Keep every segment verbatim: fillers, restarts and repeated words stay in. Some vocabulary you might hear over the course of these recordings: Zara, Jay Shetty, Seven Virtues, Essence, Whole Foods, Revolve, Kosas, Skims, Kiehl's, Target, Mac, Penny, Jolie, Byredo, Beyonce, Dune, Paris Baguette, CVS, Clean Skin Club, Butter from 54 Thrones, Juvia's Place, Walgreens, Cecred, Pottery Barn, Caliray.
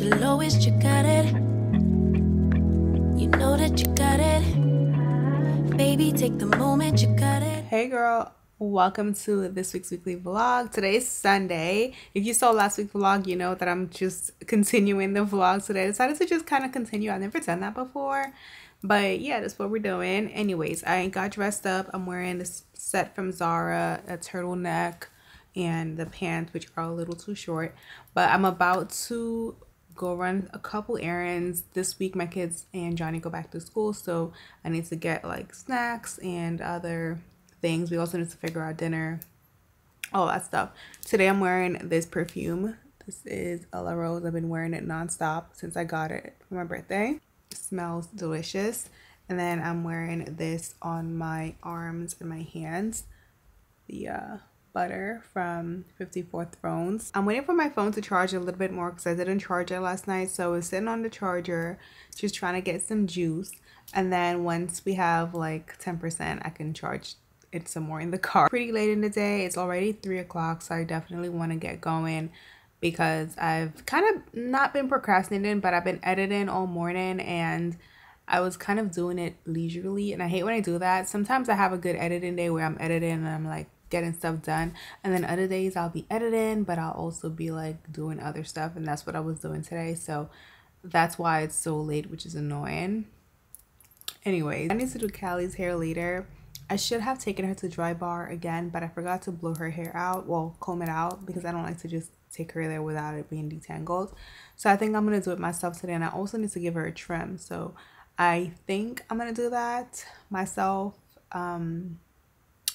at your lowest, you got it. You know that you got it. Baby, take the moment, you got it. Hey girl, welcome to this week's weekly vlog. Today's Sunday. If you saw last week's vlog, you know that I'm just continuing the vlog today. I decided to just kind of continue. I've never done that before. But yeah, that's what we're doing. Anyways, I got dressed up. I'm wearing this set from Zara, a turtleneck, and the pants, which are a little too short. But I'm about to go run a couple errands. This week my kids and Johnny go back to school, so I need to get like snacks and other things. We also need to figure out dinner, all that stuff. Today I'm wearing this perfume. This is La Rose. I've been wearing it nonstop since I got it for my birthday. It smells delicious. And then I'm wearing this on my arms and my hands. The uh Butter from fifty-four Thrones. I'm waiting for my phone to charge a little bit more because I didn't charge it last night, so it's sitting on the charger just trying to get some juice, and then once we have like ten percent I can charge it some more in the car. Pretty late in the day. It's already three o'clock, so I definitely want to get going because I've kind of not been procrastinating, but I've been editing all morning and I was kind of doing it leisurely, and I hate when I do that. Sometimes I have a good editing day where I'm editing and I'm like getting stuff done, and then other days I'll be editing but I'll also be like doing other stuff, and that's what I was doing today, so that's why it's so late, which is annoying. Anyways, I need to do Callie's hair later. I should have taken her to Dry Bar again, but I forgot to blow her hair out, well, comb it out, because I don't like to just take her there without it being detangled. So I think I'm gonna do it myself today, and I also need to give her a trim, so I think I'm gonna do that myself. um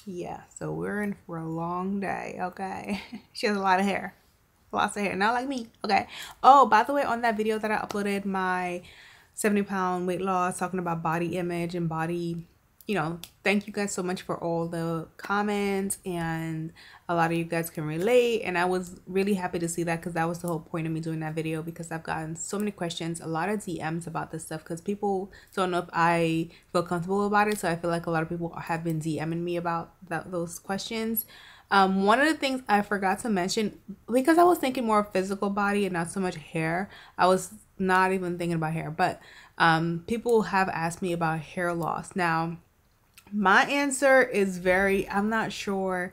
Yeah, so we're in for a long day, okay? She has a lot of hair. Lots of hair. Not like me, okay? Oh, by the way, on that video that I uploaded, my seventy pound weight loss, talking about body image and body, you know, thank you guys so much for all the comments, and a lot of you guys can relate, and I was really happy to see that because that was the whole point of me doing that video, because I've gotten so many questions, a lot of D Ms about this stuff because people don't know if I feel comfortable about it, so I feel like a lot of people have been DMing me about that, those questions. Um, one of the things I forgot to mention, because I was thinking more of physical body and not so much hair, I was not even thinking about hair, but um, people have asked me about hair loss. Now, my answer is very, I'm not sure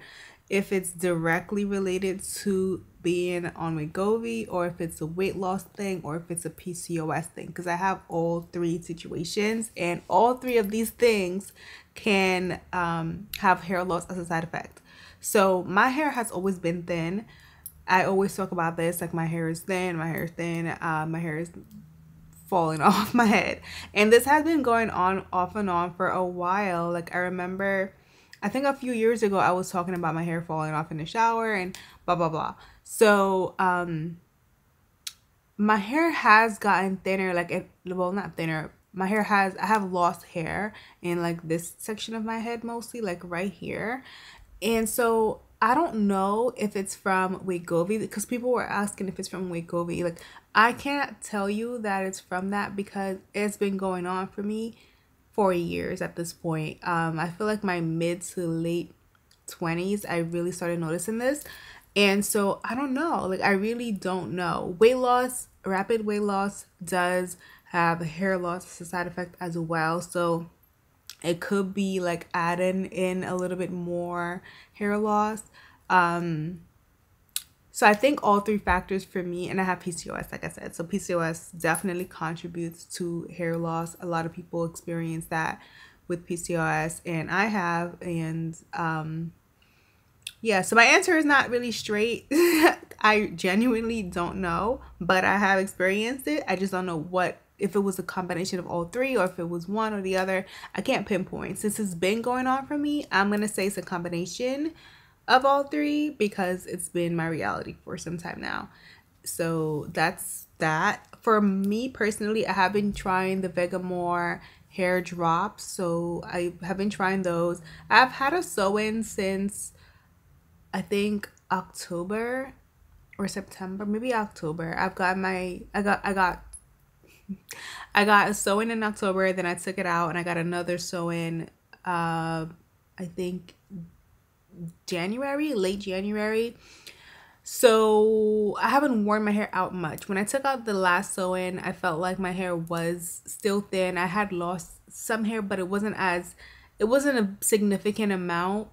if it's directly related to being on Wegovy or if it's a weight loss thing or if it's a P C O S thing, because I have all three situations, and all three of these things can um, have hair loss as a side effect. So my hair has always been thin. I always talk about this, like my hair is thin, my hair is thin, uh, my hair is falling off my head, and this has been going on off and on for a while. Like I remember, I think a few years ago I was talking about my hair falling off in the shower and blah blah blah. So um my hair has gotten thinner, like it, well not thinner, my hair has, I have lost hair in like this section of my head, mostly like right here, and so I don't know if it's from Wegovy, because people were asking if it's from Wegovy. Like I can't tell you that it's from that because it's been going on for me for years at this point. Um, I feel like my mid to late twenties, I really started noticing this. And so I don't know, like I really don't know. Weight loss, rapid weight loss does have hair loss as a side effect as well. So it could be like adding in a little bit more hair loss. Um, so I think all three factors for me, and I have P C O S, like I said. So P C O S definitely contributes to hair loss. A lot of people experience that with P C O S, and I have. And um, yeah, so my answer is not really straight. I genuinely don't know, but I have experienced it. I just don't know what, if it was a combination of all three or if it was one or the other. I can't pinpoint. Since it's been going on for me, I'm gonna say it's a combination of all three because it's been my reality for some time now. So that's that. For me personally, I have been trying the Vegamour hair drops, so I have been trying those. I've had a sew-in since I think October or September, maybe October. I've got my I got I got I got a sew-in in October, then I took it out, and I got another sew-in, uh, I think January, late January. So I haven't worn my hair out much. When I took out the last sew-in, I felt like my hair was still thin. I had lost some hair, but it wasn't as, it wasn't a significant amount.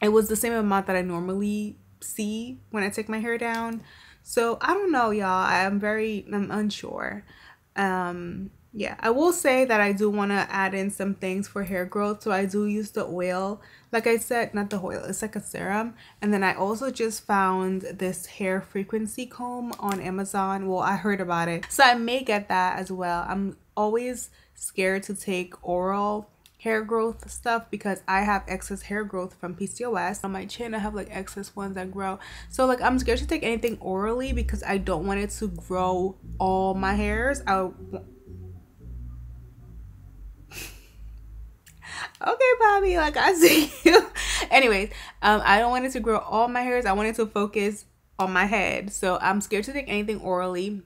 It was the same amount that I normally see when I take my hair down. So I don't know, y'all. I'm very, I'm unsure. Um, yeah, I will say that I do want to add in some things for hair growth. So I do use the oil. Like I said, not the oil, it's like a serum. And then I also just found this hair frequency comb on Amazon. Well, I heard about it, so I may get that as well. I'm always scared to take oral hair growth stuff because I have excess hair growth from P C O S on my chin. I have like excess ones that grow, so like I'm scared to take anything orally because I don't want it to grow all my hairs. I okay Bobby, like I see you. Anyways, um I don't want it to grow all my hairs. I want it to focus on my head, so I'm scared to take anything orally.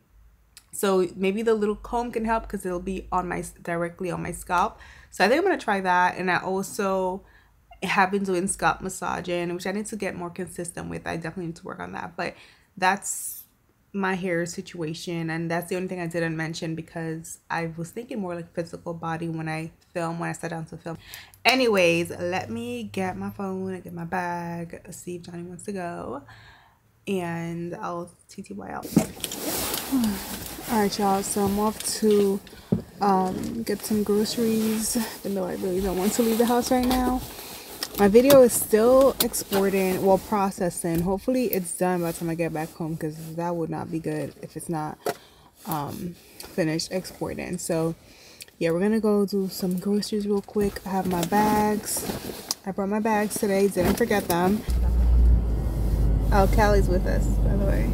So maybe the little comb can help because it'll be on my directly on my scalp. So I think I'm going to try that. And I also have been doing scalp massaging, which I need to get more consistent with. I definitely need to work on that. But that's my hair situation. And that's the only thing I didn't mention because I was thinking more like physical body when I film, when I sat down to film. Anyways, let me get my phone and get my bag, see if Johnny wants to go. And I'll T T Y L. All right, y'all, so I'm off to um, get some groceries, even though I really don't want to leave the house right now. My video is still exporting, well, processing. Hopefully it's done by the time I get back home because that would not be good if it's not um, finished exporting. So, yeah, we're going to go do some groceries real quick. I have my bags. I brought my bags today. Didn't forget them. Oh, Callie's with us, by the way.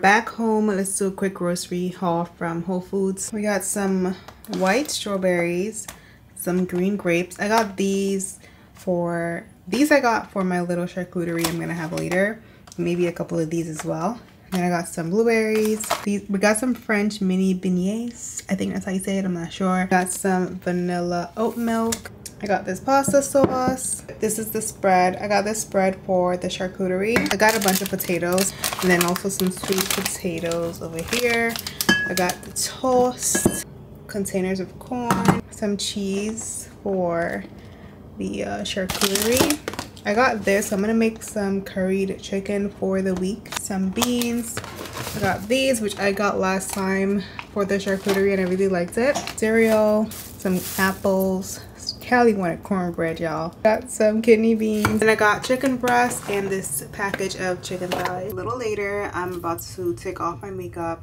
Back home, let's do a quick grocery haul from Whole Foods. We got some white strawberries, some green grapes. I got these for these I got for my little charcuterie I'm gonna have later, maybe a couple of these as well. And then I got some blueberries. These, we got some French mini beignets, I think that's how you say it, I'm not sure. Got some vanilla oat milk. I got this pasta sauce. This is the spread. I got this spread for the charcuterie. I got a bunch of potatoes and then also some sweet potatoes over here. I got the toast, containers of corn, some cheese for the uh, charcuterie. I got this. I'm gonna make some curried chicken for the week. Some beans. I got these, which I got last time for the charcuterie and I really liked it. Cereal, some apples. Callie wanted cornbread, y'all. Got some kidney beans. And I got chicken breast and this package of chicken salad. A little later, I'm about to take off my makeup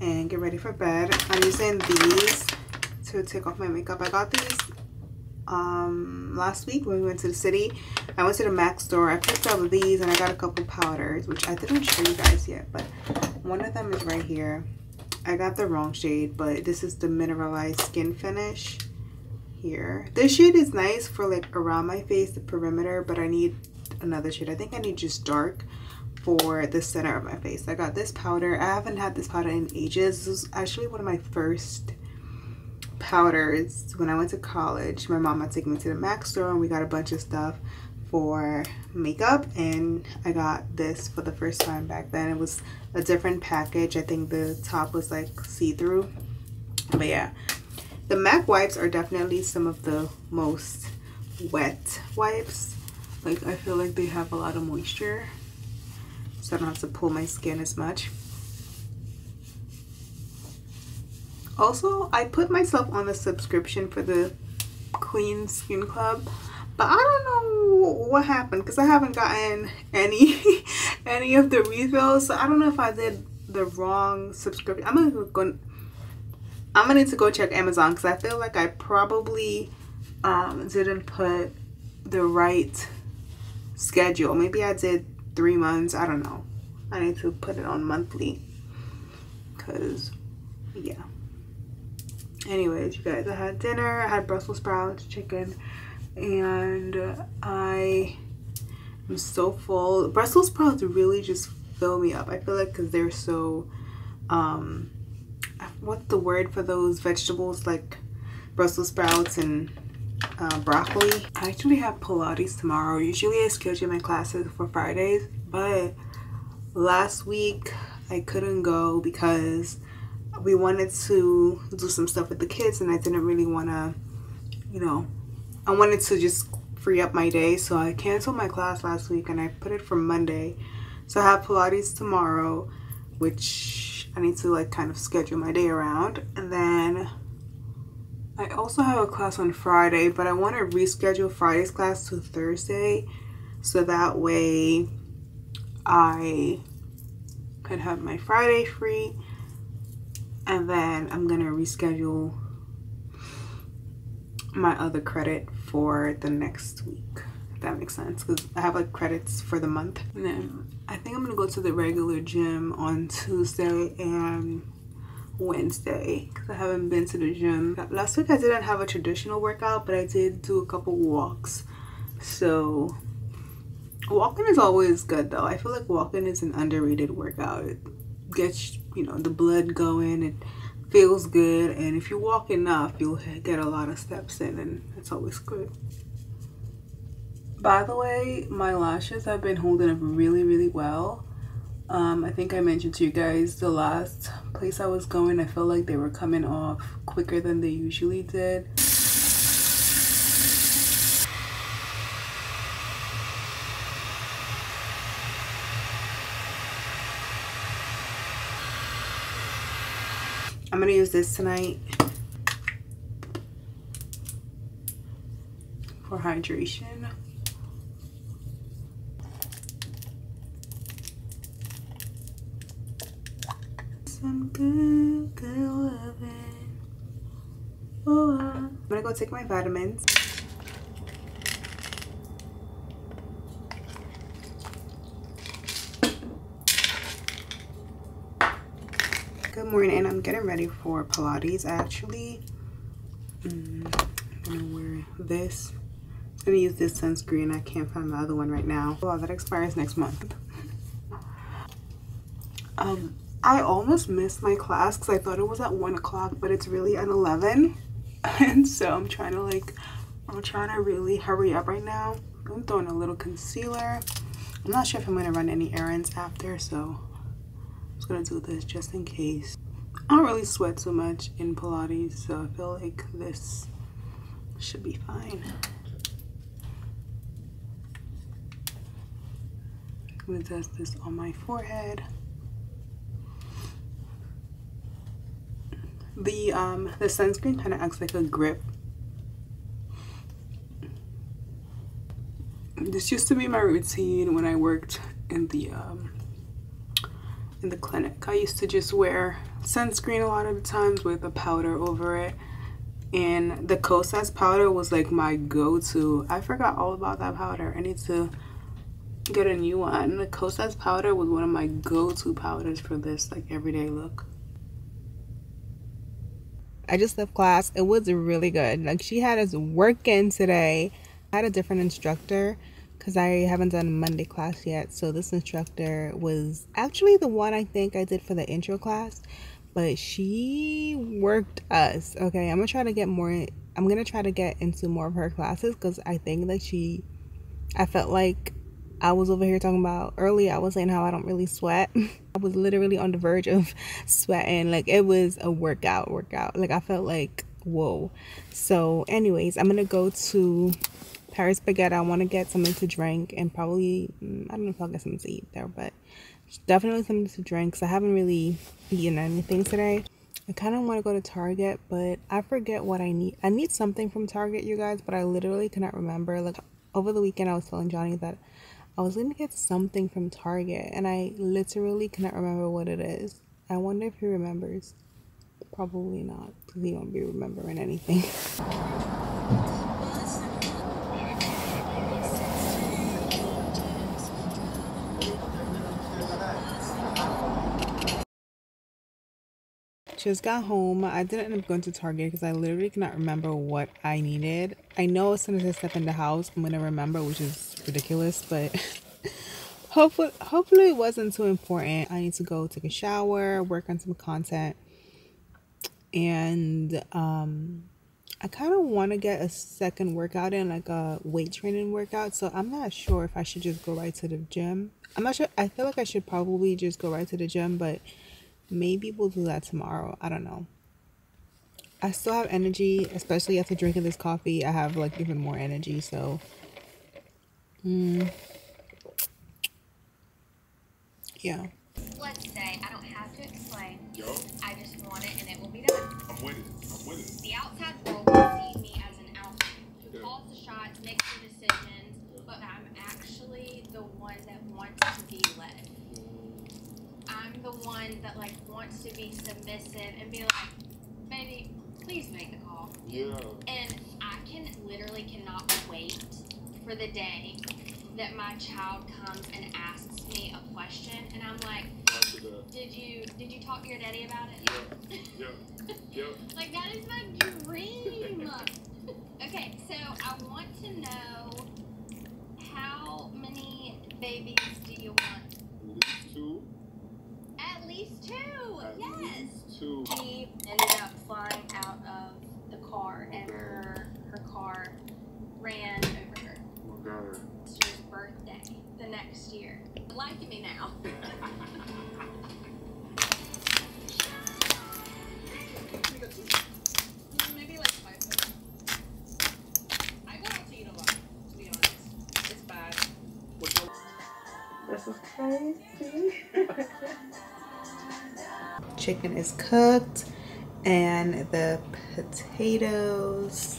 and get ready for bed. I'm using these to take off my makeup. I got these um, last week when we went to the city. I went to the Mac store. I picked up these and I got a couple powders, which I didn't show you guys yet, but one of them is right here. I got the wrong shade, but this is the mineralized skin finish. Here. This shade is nice for like around my face, the perimeter, but I need another shade. I think I need just dark for the center of my face. I got this powder. I haven't had this powder in ages. This was actually one of my first powders when I went to college. My mom had taken me to the Mac store and we got a bunch of stuff for makeup, and I got this for the first time back then. It was a different package. I think the top was like see-through, but yeah. The Mac wipes are definitely some of the most wet wipes. Like, I feel like they have a lot of moisture, so I don't have to pull my skin as much. Also, I put myself on the subscription for the Clean Skin Club, but I don't know what happened because I haven't gotten any any of the refills. So I don't know if I did the wrong subscription. I'm gonna go. I'm gonna need to go check Amazon because I feel like I probably um, didn't put the right schedule. Maybe I did three months. I don't know. I need to put it on monthly because, yeah. Anyways, you guys, I had dinner. I had Brussels sprouts, chicken, and I am so full. Brussels sprouts really just fill me up. I feel like because they're so... Um, I what's the word for those vegetables like Brussels sprouts and uh, broccoli. I actually have Pilates tomorrow. Usually I schedule my classes for Fridays, but last week I couldn't go because we wanted to do some stuff with the kids and I didn't really want to, you know, I wanted to just free up my day, so I canceled my class last week and I put it for Monday. So I have Pilates tomorrow, which I need to like kind of schedule my day around, and then I also have a class on Friday, but I want to reschedule Friday's class to Thursday so that way I could have my Friday free. And then I'm gonna reschedule my other credit for the next week, if that makes sense, because I have like credits for the month. And then I think I'm gonna go to the regular gym on Tuesday and Wednesday because I haven't been to the gym. Last week I didn't have a traditional workout, but I did do a couple walks. So walking is always good though. I feel like walking is an underrated workout. It gets, you know, the blood going, it feels good, and if you walk enough you'll get a lot of steps in, and it's always good. By the way, my lashes have been holding up really really well. um I think I mentioned to you guys the last place I was going, I felt like they were coming off quicker than they usually did. I'm gonna use this tonight for hydration. Some good, good loving. Oh, I'm gonna go take my vitamins. Morning, and I'm getting ready for Pilates. I actually um, I'm gonna wear this. I'm gonna use this sunscreen. I can't find my other one right now. Wow, that expires next month. um I almost missed my class because I thought it was at one o'clock, but it's really at eleven. And so I'm trying to like I'm trying to really hurry up right now. I'm throwing a little concealer. I'm not sure if I'm gonna run any errands after, so I'm just gonna do this just in case. I don't really sweat so much in Pilates, so I feel like this should be fine. I'm gonna test this on my forehead. The um the sunscreen kind of acts like a grip. This used to be my routine when I worked in the um in the clinic. I used to just wear sunscreen a lot of the times with a powder over it, and the Kosas powder was like my go-to. I forgot all about that powder. I need to get a new one. The Kosas powder was one of my go-to powders for this like everyday look. I just left class. It was really good. Like, she had us working today. I had a different instructor because I haven't done Monday class yet, so this instructor was actually the one I think I did for the intro class, but she worked us. Okay, I'm gonna try to get more I'm gonna try to get into more of her classes because I think that she I felt like I was over here talking about earlier. I was saying how I don't really sweat. I was literally on the verge of sweating. Like, it was a workout workout like I felt like whoa. So anyways, I'm gonna go to Paris Baguette. I want to get something to drink and probably, I don't know if I'll get something to eat there, but definitely something to drink because I haven't really eaten anything today. I kind of want to go to Target, but I forget what I need. I need something from Target, you guys, but I literally cannot remember. Like, over the weekend I was telling Johnny that I was going to get something from Target and I literally cannot remember what it is. I wonder if he remembers. Probably not because he won't be remembering anything. Just got home. I didn't end up going to Target because I literally cannot remember what I needed. I know as soon as I step in the house I'm gonna remember, which is ridiculous, but hopefully hopefully it wasn't too important. I need to go take a shower, work on some content, and um I kind of want to get a second workout in, like a weight training workout, so I'm not sure if I should just go right to the gym. I'm not sure. I feel like I should probably just go right to the gym, but maybe we'll do that tomorrow. I don't know. I still have energy, especially after drinking this coffee. I have like even more energy, so mm. yeah. Let's say I don't have to explain. Yo. I just want it and it will be done. I'm with it. I'm with it. The outside world will see me as an alpha who calls the shots, makes the decisions, but I'm actually the one that wants to be led. I'm the one that like wants to be submissive and be like, baby, please make the call. Yeah. And I can literally cannot wait for the day that my child comes and asks me a question, and I'm like, did you did you talk to your daddy about it? Yep, yep, yep. Like, that is my dream. Okay, so I want to know, how many babies do you want? At least two. At least two, At yes. Least two. She ended up flying out of the car, and her, her car ran over her. Oh my God. Birthday the next year. Liking me now. Maybe like five minutes. I go out to eat a lot, to be honest. It's bad. This is crazy. Chicken is cooked, and the potatoes,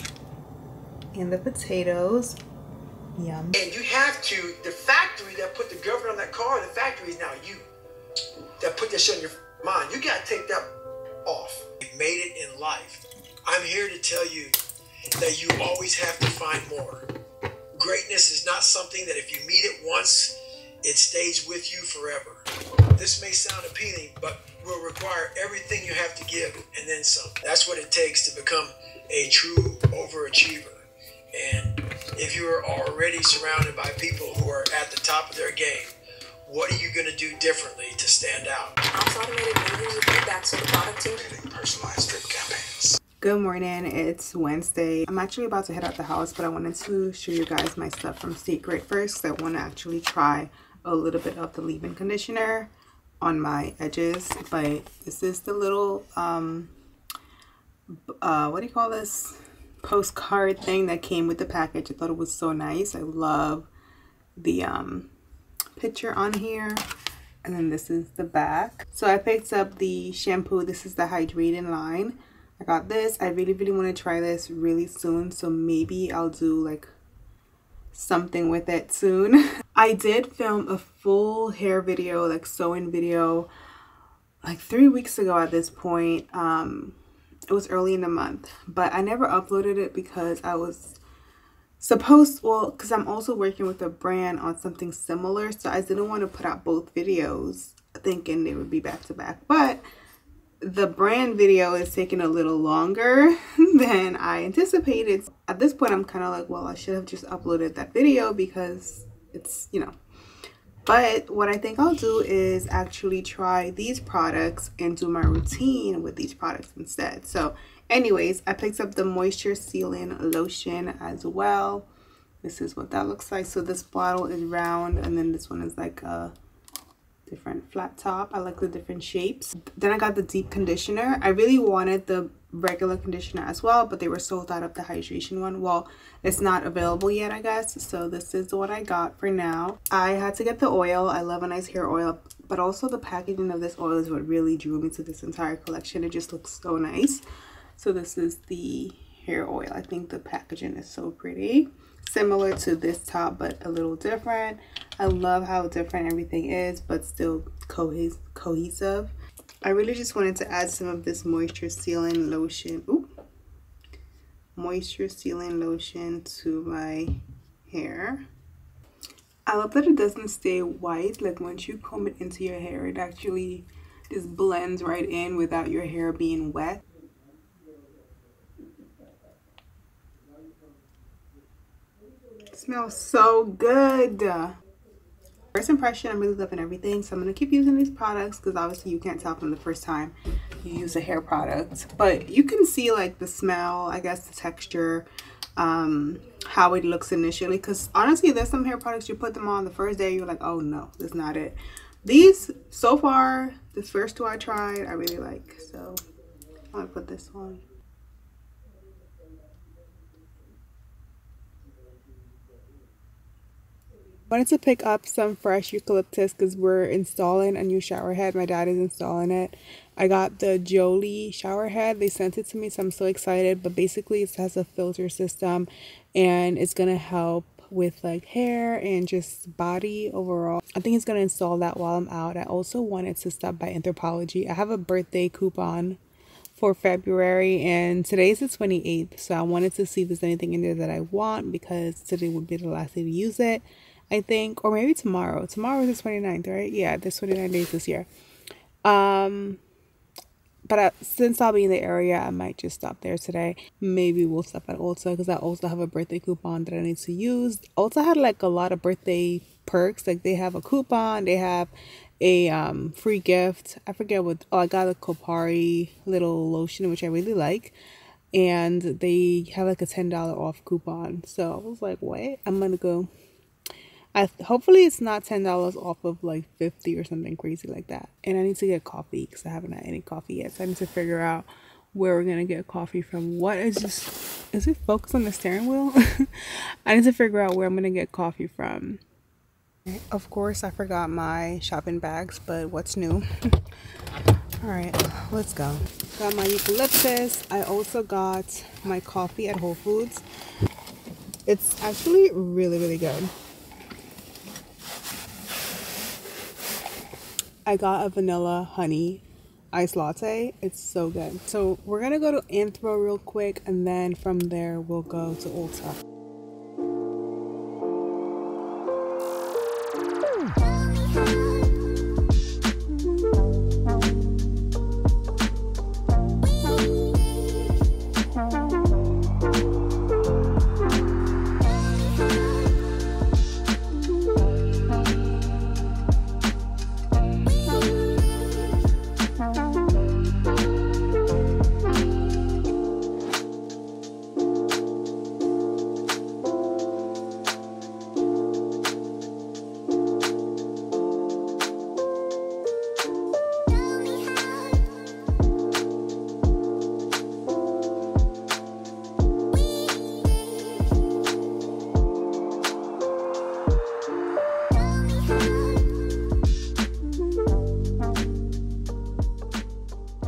and the potatoes. Yum. And you have to, the factory that put the government on that car, the factory is now you. That put that shit in your mind. You gotta take that off. You made it in life. I'm here to tell you that you always have to find more. Greatness is not something that if you meet it once, it stays with you forever. This may sound appealing, but will require everything you have to give and then some. That's what it takes to become a true overachiever. And if you are already surrounded by people who are at the top of their game, what are you going to do differently to stand out? Automated reviews with feedbacks for the product team. Personalized drip campaigns. Good morning. It's Wednesday. I'm actually about to head out the house, but I wanted to show you guys my stuff from Cecred first. I want to actually try a little bit of the leave-in conditioner on my edges. But this is the little, um, uh, what do you call this? Postcard thing that came with the package. I thought it was so nice. I love the um picture on here. And then this is the back. So I picked up the shampoo. This is the hydrating line. I got this. I really really want to try this really soon, so maybe I'll do like something with it soon. I did film a full hair video, like sewing video, like three weeks ago at this point. um It was early in the month, but I never uploaded it because I was supposed, well, because I'm also working with a brand on something similar, so I didn't want to put out both videos thinking they would be back to back. But the brand video is taking a little longer than I anticipated. At this point, I'm kind of like, well, I should have just uploaded that video because it's, you know. But what I think I'll do is actually try these products and do my routine with these products instead. So anyways, I picked up the moisture sealing lotion as well. This is what that looks like. So this bottle is round, and then this one is like a different flat top. I like the different shapes. Then I got the deep conditioner. I really wanted the regular conditioner as well, but they were sold out of the hydration one. Well, it's not available yet, I guess, so this is what I got for now. I had to get the oil. I love a nice hair oil, but also the packaging of this oil is what really drew me to this entire collection. It just looks so nice. So this is the hair oil. I think the packaging is so pretty, similar to this top but a little different. I love how different everything is, but still cohes cohesive. I really just wanted to add some of this moisture sealing lotion, ooh, moisture sealing lotion to my hair. I love that it doesn't stay white. Like once you comb it into your hair, it actually just blends right in without your hair being wet. It smells so good. first impression, I'm really loving everything, so I'm going to keep using these products because obviously you can't tell from the first time you use a hair product, but you can see like the smell, I guess the texture, um how it looks initially, because honestly there's some hair products you put them on the first day, you're like, oh no, that's not it. These so far, this first two I tried, I really like, so I'm gonna put this on. I wanted to pick up some fresh eucalyptus because we're installing a new shower head. My dad is installing it. I got the Jolie shower head. They sent it to me, so I'm so excited. But basically it has a filter system and it's going to help with like hair and just body overall. I think it's going to install that while I'm out. I also wanted to stop by Anthropologie. I have a birthday coupon for February and today is the twenty-eighth. So I wanted to see if there's anything in there that I want because today would be the last day to use it, I think, or maybe tomorrow. Tomorrow is the twenty-ninth, right? Yeah, there's twenty-nine days this year. Um, but I, since I'll be in the area, I might just stop there today. Maybe we'll stop at Ulta because I also have a birthday coupon that I need to use. Ulta had like a lot of birthday perks. Like they have a coupon, they have a um free gift. I forget what. Oh, I got a Kopari little lotion, which I really like. And they have like a ten dollars off coupon. So I was like, what? I'm going to go. I hopefully it's not ten dollars off of like fifty or something crazy like that. And I need to get coffee because I haven't had any coffee yet. So I need to figure out where we're going to get coffee from. What is this? Is it focused on the steering wheel? I need to figure out where I'm going to get coffee from. Of course, I forgot my shopping bags, but what's new? All right, let's go. Got my eucalyptus. I also got my coffee at Whole Foods. It's actually really, really good. I got a vanilla honey iced latte. It's so good. So we're gonna go to Anthro real quick and then from there we'll go to Ulta.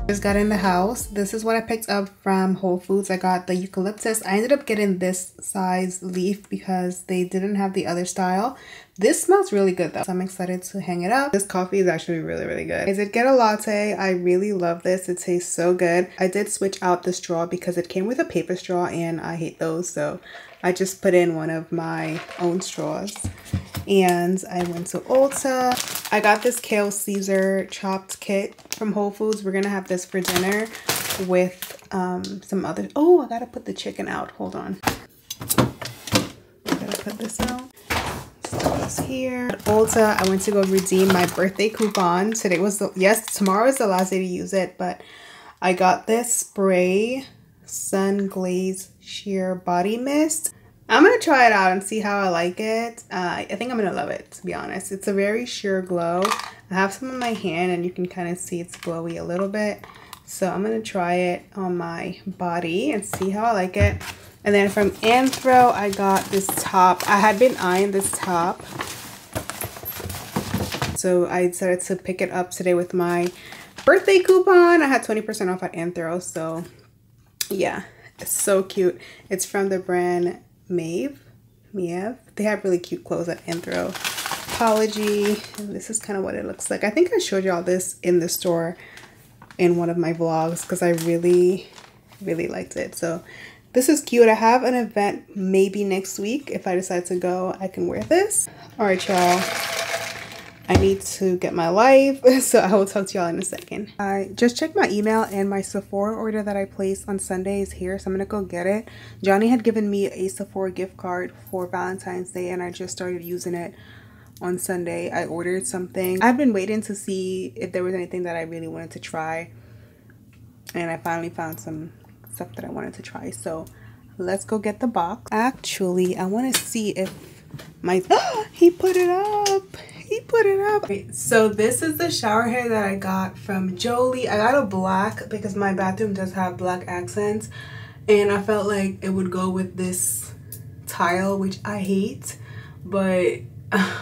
Just got in the house. This is what I picked up from Whole Foods. I got the eucalyptus. I ended up getting this size leaf because they didn't have the other style. This smells really good though, so I'm excited to hang it up. This coffee is actually really, really good. I did get a latte. I really love this. It tastes so good. I did switch out the straw because it came with a paper straw and I hate those, so I just put in one of my own straws. And I went to Ulta. I got this kale Caesar chopped kit from Whole Foods. We're gonna have this for dinner with um, some other. Oh, I gotta put the chicken out. Hold on. I gotta put this out. So this here. At Ulta, I went to go redeem my birthday coupon. Today was the, yes, tomorrow is the last day to use it, but I got this spray sun glaze sheer body mist. I'm gonna try it out and see how I like it. Uh, I think I'm gonna love it, to be honest. It's a very sheer glow. I have some on my hand and you can kind of see it's glowy a little bit. So I'm gonna try it on my body and see how I like it. And then from Anthro, I got this top. I had been eyeing this top. So I decided to pick it up today with my birthday coupon. I had twenty percent off at Anthro, so yeah, it's so cute. It's from the brand Maeve, Miev. They have really cute clothes at Anthropologie. And this is kind of what it looks like. I think I showed y'all this in the store in one of my vlogs because I really, really liked it. So this is cute. I have an event maybe next week. If I decide to go, I can wear this. All right, y'all. I need to get my life, so I will talk to y'all in a second. I just checked my email and my Sephora order that I placed on Sunday is here, so I'm gonna go get it. Johnny had given me a Sephora gift card for Valentine's Day and I just started using it on Sunday, I ordered something. I've been waiting to see if there was anything that I really wanted to try, and I finally found some stuff that I wanted to try. So let's go get the box. Actually, I want to see if my he put it up. He put it up. So this is the shower hair that I got from Jolie. I got a black because my bathroom does have black accents, and I felt like it would go with this tile, which I hate, but uh,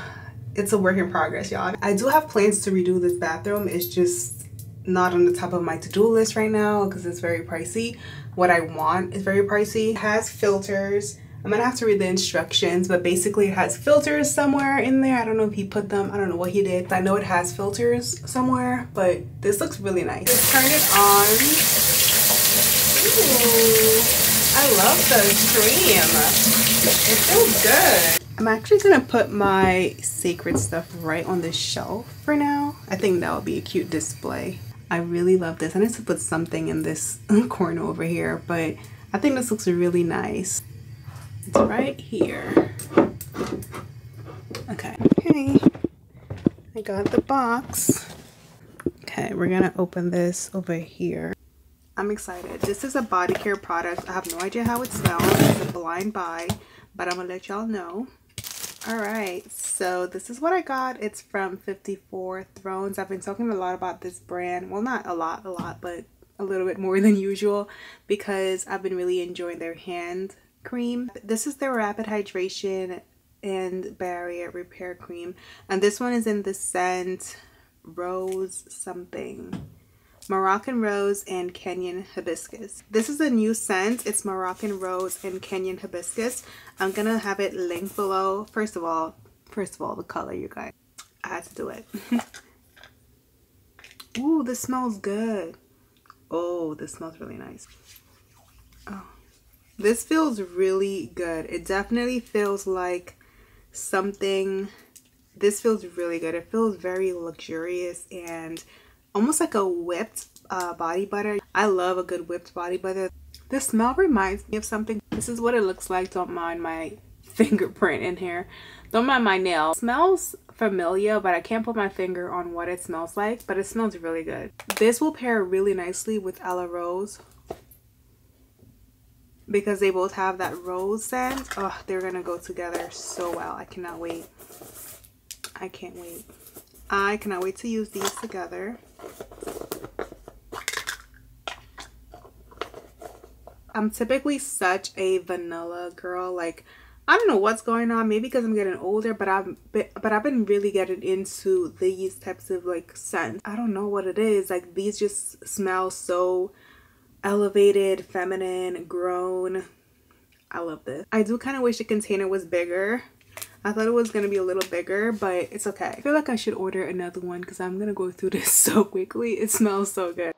it's a work in progress, y'all. I do have plans to redo this bathroom. It's just not on the top of my to-do list right now because it's very pricey. What I want is very pricey. It has filters. I'm gonna have to read the instructions, but basically it has filters somewhere in there. I don't know if he put them, I don't know what he did. I know it has filters somewhere, but this looks really nice. Let's turn it on. Ooh, I love the cream. It feels good. I'm actually gonna put my Cecred stuff right on this shelf for now. I think that would be a cute display. I really love this. I need to put something in this corner over here, but I think this looks really nice. It's right here. Okay. Okay. I got the box. Okay, we're gonna open this over here. I'm excited. This is a body care product. I have no idea how it smells. It's a blind buy, but I'm gonna let y'all know. All right, so this is what I got. It's from fifty-four Thrones. I've been talking a lot about this brand. Well, not a lot, a lot, but a little bit more than usual because I've been really enjoying their hand cream. This is their rapid hydration and barrier repair cream, and this one is in the scent Rose something, Moroccan Rose and Kenyan Hibiscus. This is a new scent. It's Moroccan Rose and Kenyan Hibiscus. I'm gonna have it linked below. First of all first of all, the color, you guys, I had to do it. Ooh, this smells good. Oh, this smells really nice. Oh, this feels really good. It definitely feels like something. This feels really good. It feels very luxurious and almost like a whipped uh, body butter. I love a good whipped body butter. The smell reminds me of something. This is what it looks like. Don't mind my fingerprint in here. Don't mind my nail. It smells familiar, but I can't put my finger on what it smells like, but it smells really good. This will pair really nicely with La Rose, because they both have that rose scent. Oh, they're gonna go together so well. I cannot wait. I can't wait. I cannot wait to use these together. I'm typically such a vanilla girl. Like, I don't know what's going on. Maybe because I'm getting older, but I've been, but I've been really getting into these types of like scents. I don't know what it is. Like, these just smell so elevated, feminine, grown. I love this. I do kind of wish the container was bigger. I thought it was gonna be a little bigger, but it's okay. I feel like I should order another one because I'm gonna go through this so quickly. It smells so good.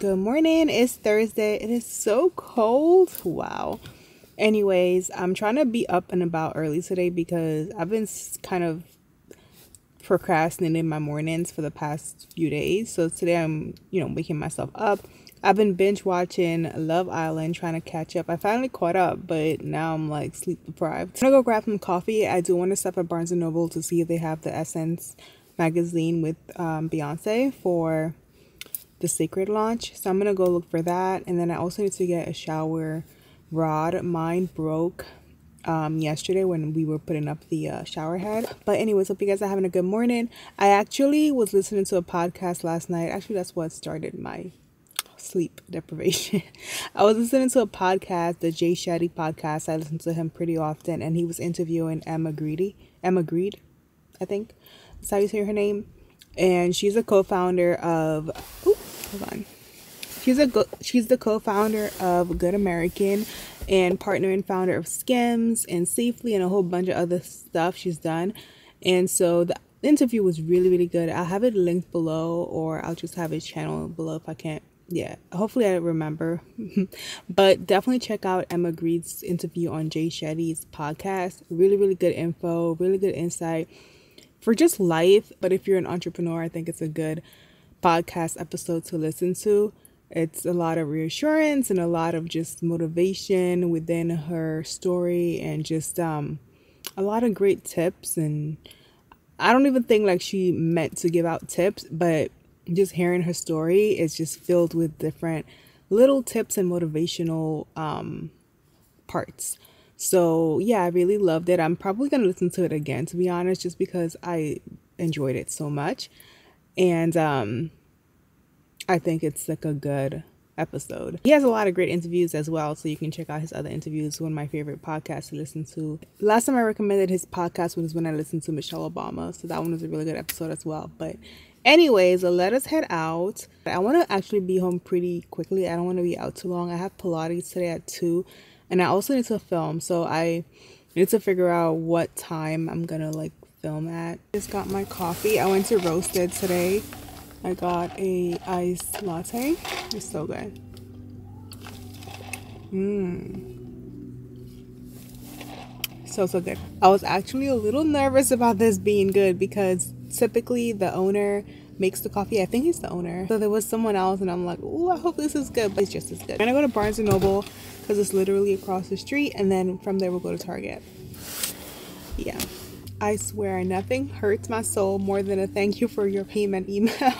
Good morning. It's Thursday. It is so cold. Wow. Anyways, I'm trying to be up and about early today because I've been kind of procrastinating my mornings for the past few days. So today I'm, you know, waking myself up. I've been binge watching Love Island, trying to catch up. I finally caught up, but now I'm like sleep deprived. I'm gonna go grab some coffee. I do want to stop at Barnes and Noble to see if they have the Essence magazine with um, Beyonce for the Cecred launch, so I'm gonna go look for that. And then I also need to get a shower rod. Mine broke um yesterday when we were putting up the uh, shower head. But anyways, hope you guys are having a good morning. I actually was listening to a podcast last night. Actually, that's what started my sleep deprivation. I was listening to a podcast, the Jay Shetty podcast. I listen to him pretty often, and he was interviewing Emma Grede. Emma Grede, I think that's how you say her name. And she's a co-founder of ooh, hold on. She's a go- she's the co-founder of Good American and partner and founder of Skims and Safely and a whole bunch of other stuff she's done. And so the interview was really, really good. I'll have it linked below, or I'll just have it channeled below if I can't. Yeah, hopefully I remember. But definitely check out Emma Grede's interview on Jay Shetty's podcast. Really, really good info, really good insight for just life. But if you're an entrepreneur, I think it's a good podcast episode to listen to. It's a lot of reassurance and a lot of just motivation within her story, and just um, a lot of great tips. And I don't even think like she meant to give out tips, but just hearing her story is just filled with different little tips and motivational um, parts. So yeah, I really loved it. I'm probably going to listen to it again, to be honest, just because I enjoyed it so much. And um, I think it's like a good episode. He has a lot of great interviews as well, so you can check out his other interviews. One of my favorite podcasts to listen to. Last time I recommended his podcast was when I listened to Michelle Obama, so that one was a really good episode as well. But anyways, let us head out. I want to actually be home pretty quickly. I don't want to be out too long. I have Pilates today at two, and I also need to film, so I need to figure out what time I'm gonna like film at. Just got my coffee. I went to Roasted today. I got a iced latte. It's so good. Mmm. So, so good. I was actually a little nervous about this being good because typically the owner makes the coffee. I think he's the owner. So there was someone else, and I'm like, oh, I hope this is good. But it's just as good. I'm gonna go to Barnes and Noble because it's literally across the street. And then from there, we'll go to Target. Yeah. I swear nothing hurts my soul more than a thank you for your payment email.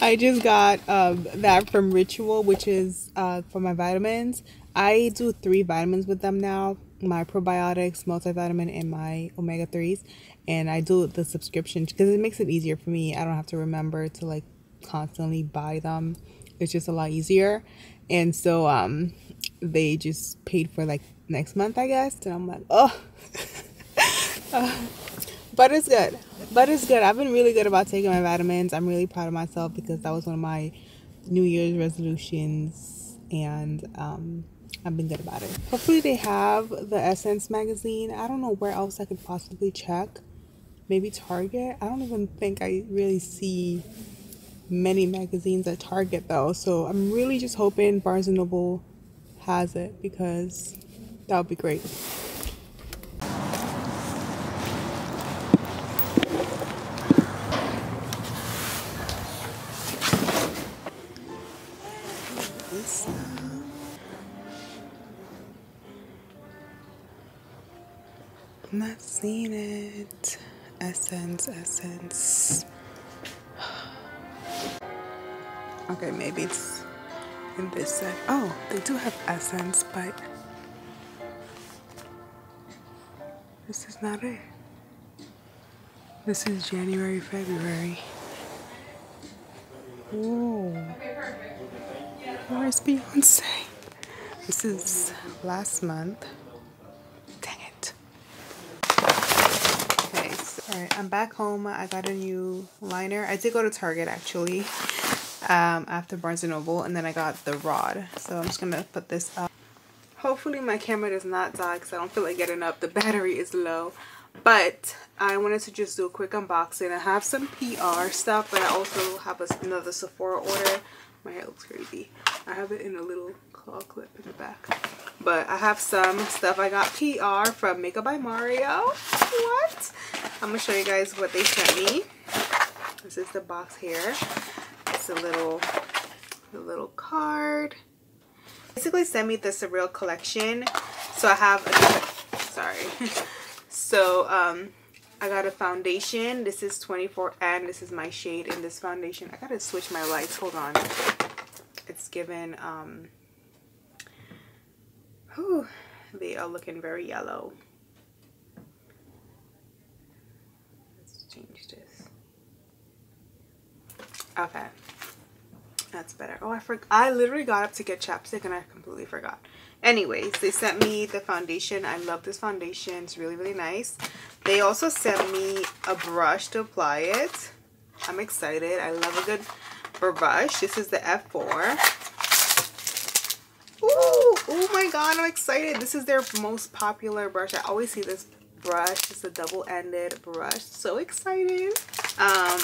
I just got um, that from Ritual, which is uh, for my vitamins. I do three vitamins with them now, my probiotics, multivitamin, and my omega threes. And I do the subscription because it makes it easier for me. I don't have to remember to like constantly buy them. It's just a lot easier. And so um, they just paid for like next month, I guess. And I'm like, oh. Uh, but it's good. But it's good. I've been really good about taking my vitamins. I'm really proud of myself because that was one of my New Year's resolutions, and um, I've been good about it. Hopefully they have the Essence magazine. I don't know where else I could possibly check. Maybe Target. I don't even think I really see many magazines at Target though. So I'm really just hoping Barnes and Noble has it because that would be great. I'm not seeing it. Essence, Essence. Okay, maybe it's in this set. Oh, they do have Essence, but this is not it. This is January, February. Ooh. Where's Beyonce? This is last month. Alright, I'm back home. I got a new liner. I did go to Target actually um, after Barnes and Noble, and then I got the rod. So I'm just going to put this up. Hopefully my camera does not die because I don't feel like getting up. The battery is low. But I wanted to just do a quick unboxing. I have some P R stuff, but I also have a, another Sephora order. My hair looks crazy. I have it in a little claw clip in the back. But I have some stuff. I got P R from Makeup by Mario. What? I'm going to show you guys what they sent me. This is the box here. It's a little, a little card. Basically sent me the Surreal Collection. So I have a, sorry. So um, I got a foundation. This is twenty-four N. This is my shade in this foundation. I got to switch my lights. Hold on. It's given, um, whew, They are looking very yellow. Let's change this. Okay. That's better. Oh, I forgot. I literally got up to get chapstick and I completely forgot. Anyways, they sent me the foundation. I love this foundation. It's really, really nice. They also sent me a brush to apply it. I'm excited. I love a good brush. This is the F four. Ooh, oh my God, I'm excited. This is their most popular brush. I always see this brush. It's a double-ended brush. So excited. Um...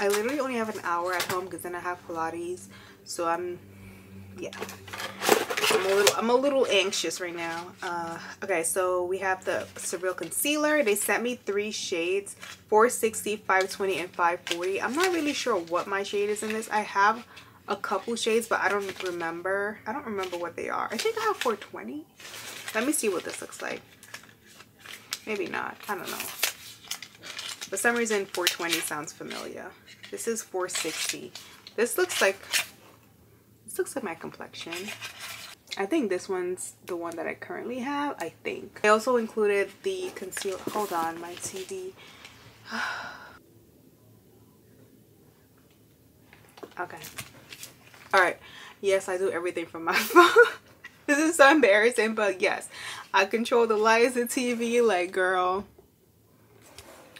I literally only have an hour at home because then I have Pilates, so I'm, yeah, I'm a little, I'm a little anxious right now. Uh, okay, so we have the Surreal Concealer. They sent me three shades, four sixty, five twenty, and five forty. I'm not really sure what my shade is in this. I have a couple shades, but I don't remember. I don't remember what they are. I think I have four twenty. Let me see what this looks like. Maybe not. I don't know. For some reason, four twenty sounds familiar. This is four sixty. This looks like this looks like my complexion. I think this one's the one that I currently have. I think I also included the concealer. Hold on, my T D. Okay. All right. Yes, I do everything from my phone. This is so embarrassing, but yes, I control the lights, the T V. Like, girl.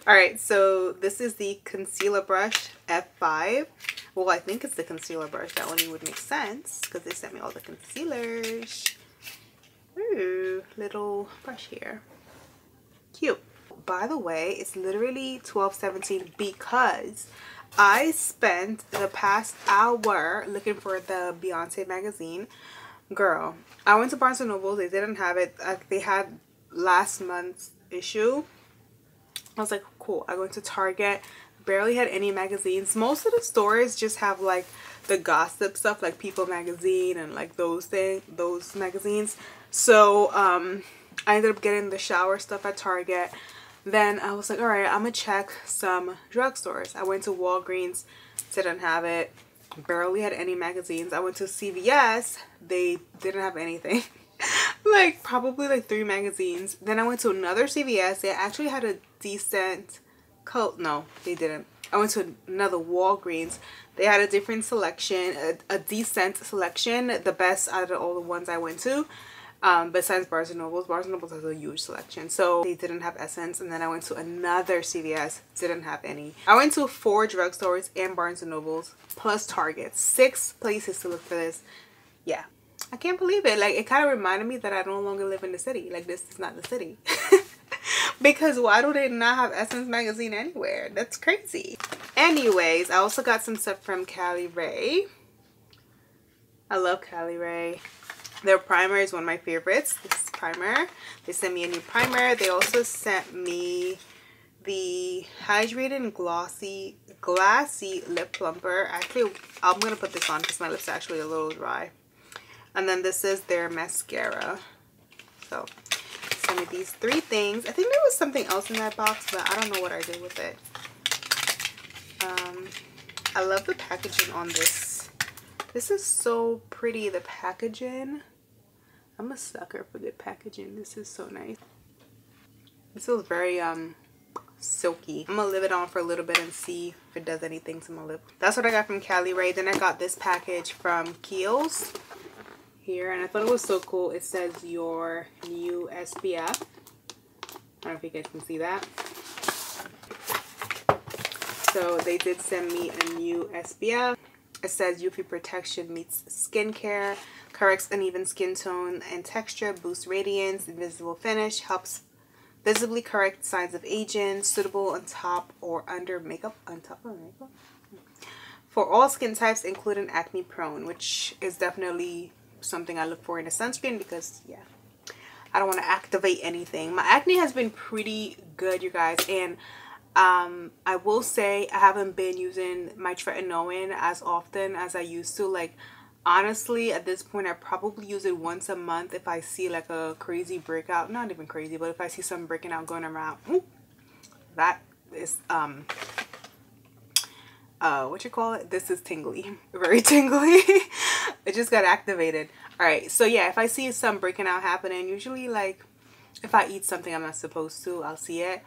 Alright, so this is the concealer brush F five. Well, I think it's the concealer brush. That only would make sense because they sent me all the concealers. Ooh, little brush here. Cute. By the way, it's literally twelve seventeen because I spent the past hour looking for the Beyonce magazine. Girl, I went to Barnes and Noble. They didn't have it. Uh, they had last month's issue. I was like, cool, I went to Target, barely had any magazines. Most of the stores just have like the gossip stuff, like People magazine and like those things, those magazines. So um, I ended up getting the shower stuff at Target. Then I was like, all right, I'm gonna check some drugstores. I went to Walgreens, didn't have it, barely had any magazines. I went to C V S, they didn't have anything. Like probably like three magazines. Then I went to another C V S. They actually had a decent coat. No, they didn't. I went to another Walgreens. They had a different selection, a, a decent selection, the best out of all the ones I went to. Um, besides Barnes and Nobles, Barnes and Nobles has a huge selection. So they didn't have Essence. And then I went to another C V S, didn't have any. I went to four drugstores and Barnes and Nobles plus Target. Six places to look for this. Yeah. I can't believe it. Like, it kind of reminded me that I no longer live in the city. Like, this is not the city. Because why do they not have Essence magazine anywhere? That's crazy. Anyways, I also got some stuff from Caliray. I love Caliray. Their primer is one of my favorites. This is primer. They sent me a new primer. They also sent me the Hydrated and Glossy Glassy Lip Plumper. Actually, I'm going to put this on because my lips are actually a little dry. And then this is their mascara. So, some of these three things. I think there was something else in that box, but I don't know what I did with it. Um, I love the packaging on this. This is so pretty, the packaging. I'm a sucker for good packaging. This is so nice. This feels very um silky. I'm gonna leave it on for a little bit and see if it does anything to my lip. That's what I got from Caliray. Then I got this package from Kiehl's. Here, and I thought it was so cool. It says your new S P F. I don't know if you guys can see that. So they did send me a new S P F. It says U V protection meets skincare, corrects uneven skin tone and texture, boosts radiance, invisible finish, helps visibly correct signs of aging, suitable on top or under makeup. On top of makeup for all skin types, including acne prone, which is definitely something I look for in a sunscreen because yeah, I don't want to activate anything. My acne has been pretty good, you guys, and um I will say I haven't been using my tretinoin as often as I used to. Like, honestly, at this point I probably use it once a month if I see like a crazy breakout, not even crazy, but if I see something breaking out going around. Ooh, that is um uh what you call it, this is tingly, very tingly. It just got activated. All right, so yeah, if I see some breaking out happening, usually like if I eat something I'm not supposed to, I'll see it.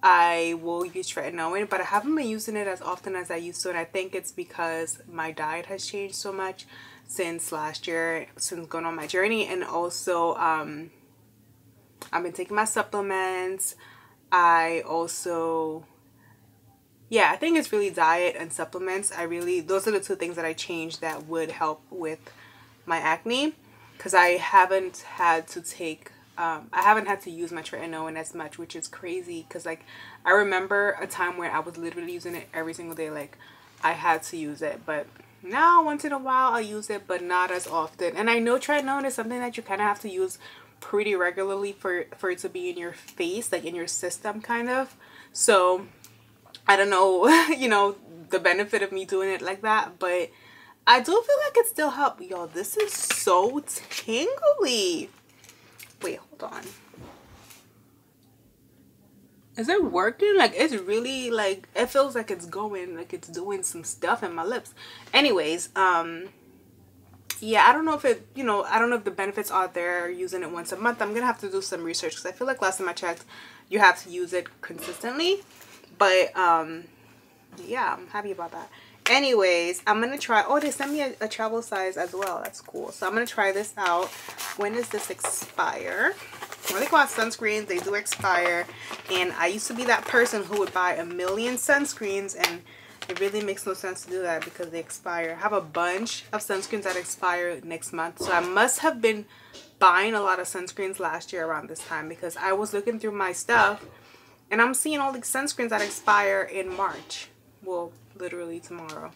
I will use tretinoin, but I haven't been using it as often as I used to, and I think it's because my diet has changed so much since last year, since going on my journey, and also um I've been taking my supplements. I also, yeah, I think it's really diet and supplements. I really, those are the two things that I changed that would help with my acne, because I haven't had to take, um, I haven't had to use my tretinoin as much, which is crazy, because like I remember a time where I was literally using it every single day, like I had to use it, but now once in a while I'll use it, but not as often. And I know tretinoin is something that you kind of have to use pretty regularly for for it to be in your face, like in your system, kind of. So I don't know, you know, the benefit of me doing it like that, but I do feel like it still helped. Y'all, this is so tingly. Wait, hold on, is it working? Like, it's really, like, it feels like it's going, like it's doing some stuff in my lips. Anyways, um yeah, I don't know if it, you know, I don't know if the benefits are there using it once a month. I'm gonna have to do some research, because I feel like last time I checked, you have to use it consistently. But um yeah, I'm happy about that. Anyways, I'm gonna try, oh, they sent me a, a travel size as well. That's cool. So I'm gonna try this out. When does this expire? When they call out sunscreens, they do expire, and I used to be that person who would buy a million sunscreens, and it really makes no sense to do that because they expire. I have a bunch of sunscreens that expire next month, so I must have been buying a lot of sunscreens last year around this time, because I was looking through my stuff and I'm seeing all these sunscreens that expire in March. Well, literally tomorrow.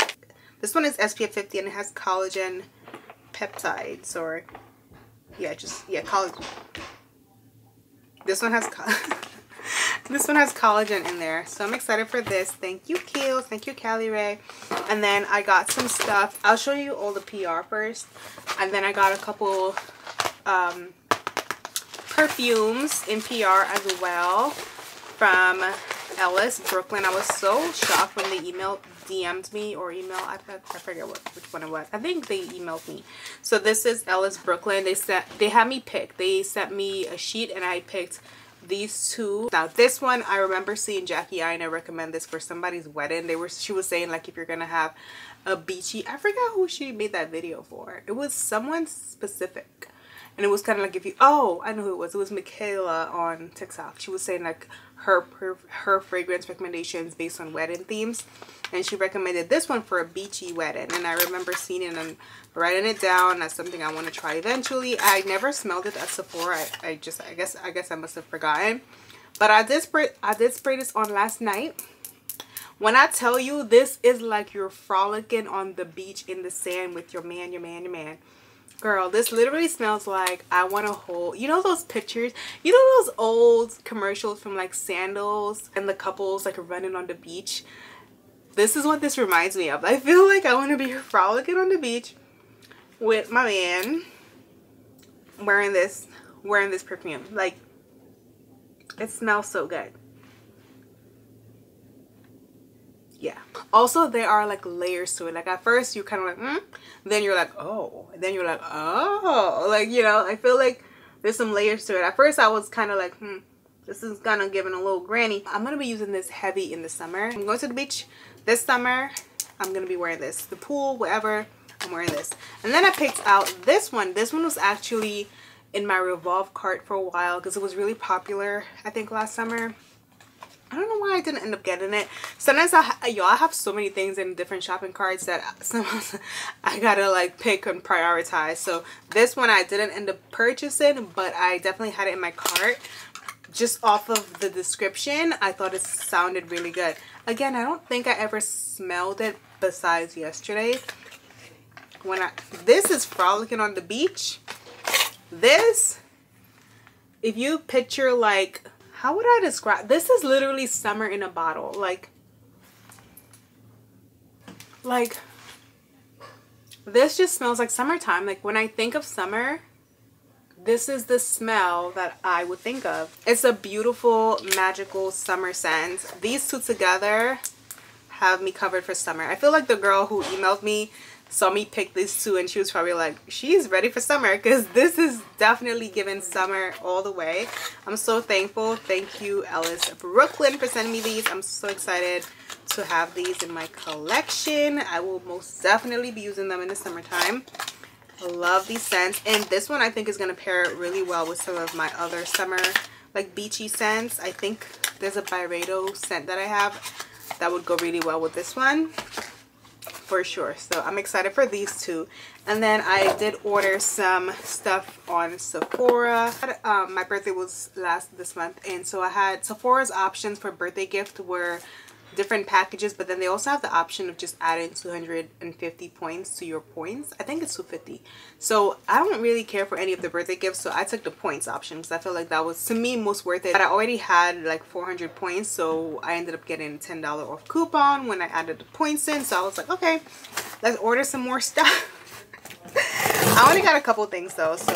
This one is S P F fifty and it has collagen peptides, or yeah, just yeah, collagen. This one has collagen. This one has collagen in there, so I'm excited for this. Thank you, Kiehl's. Thank you, Caliray. And then I got some stuff. I'll show you all the P R first, and then I got a couple um, perfumes in P R as well from Ellis Brooklyn. I was so shocked when they emailed, D M'd me, or email. I, I forget what which one it was. I think they emailed me. So this is Ellis Brooklyn. They sent, they had me pick. They sent me a sheet, and I picked these two. Now this one, I remember seeing Jackie I and I recommend this for somebody's wedding. They were, she was saying like if you're gonna have a beachy, I forgot who she made that video for, it was someone specific, and it was kind of like if you, oh, I know who it was, it was Michaela on TikTok. She was saying like her her fragrance recommendations based on wedding themes, and she recommended this one for a beachy wedding, and I remember seeing it and writing it down. That's something I want to try eventually. I never smelled it at Sephora. I, I just I guess I guess I must have forgotten, but I did spray I did spray this on last night. When I tell you, this is like you're frolicking on the beach in the sand with your man, your man, your man. Girl, this literally smells like I want to hold, you know those pictures, you know those old commercials from like sandals and the couples like running on the beach? This is what this reminds me of. I feel like I want to be frolicking on the beach with my man wearing this wearing this perfume. Like, it smells so good. Yeah, also there are like layers to it. Like at first you're kind of like mm, then you're like oh, and then you're like oh, like, you know, I feel like there's some layers to it. At first I was kind of like hmm, this is kind of giving a little granny. I'm gonna be using this heavy in the summer. I'm going to the beach this summer, I'm gonna be wearing this, the pool, whatever, I'm wearing this. And then I picked out this one. This one was actually in my Revolve cart for a while because it was really popular, I think last summer. I don't know why I didn't end up getting it. Sometimes I, y'all have so many things in different shopping carts that sometimes I gotta like pick and prioritize. So this one I didn't end up purchasing, but I definitely had it in my cart. Just off of the description, I thought it sounded really good. Again, I don't think I ever smelled it besides yesterday. When I, this is frolicking on the beach. This, if you picture like, how would I describe? This is literally summer in a bottle. Like, like this just smells like summertime. Like when I think of summer, this is the smell that I would think of. It's a beautiful, magical summer scent. These two together have me covered for summer. I feel like the girl who emailed me saw me pick these two and she was probably like, she's ready for summer, because this is definitely giving summer all the way. I'm so thankful. Thank you, Ellis Brooklyn, for sending me these. I'm so excited to have these in my collection. I will most definitely be using them in the summertime. I love these scents, and this one I think is going to pair really well with some of my other summer, like, beachy scents. I think there's a Byredo scent that I have that would go really well with this one, for sure. So I'm excited for these two. And then I did order some stuff on Sephora. Um, my birthday was last this month, and so I had Sephora's options for birthday gift were different packages, but then they also have the option of just adding two hundred fifty points to your points. I think it's two hundred fifty. So I don't really care for any of the birthday gifts, so I took the points option because I feel like that was, to me, most worth it. But I already had like four hundred points, so I ended up getting a ten dollars off coupon when I added the points in. So I was like, okay, let's order some more stuff. I only got a couple things though, so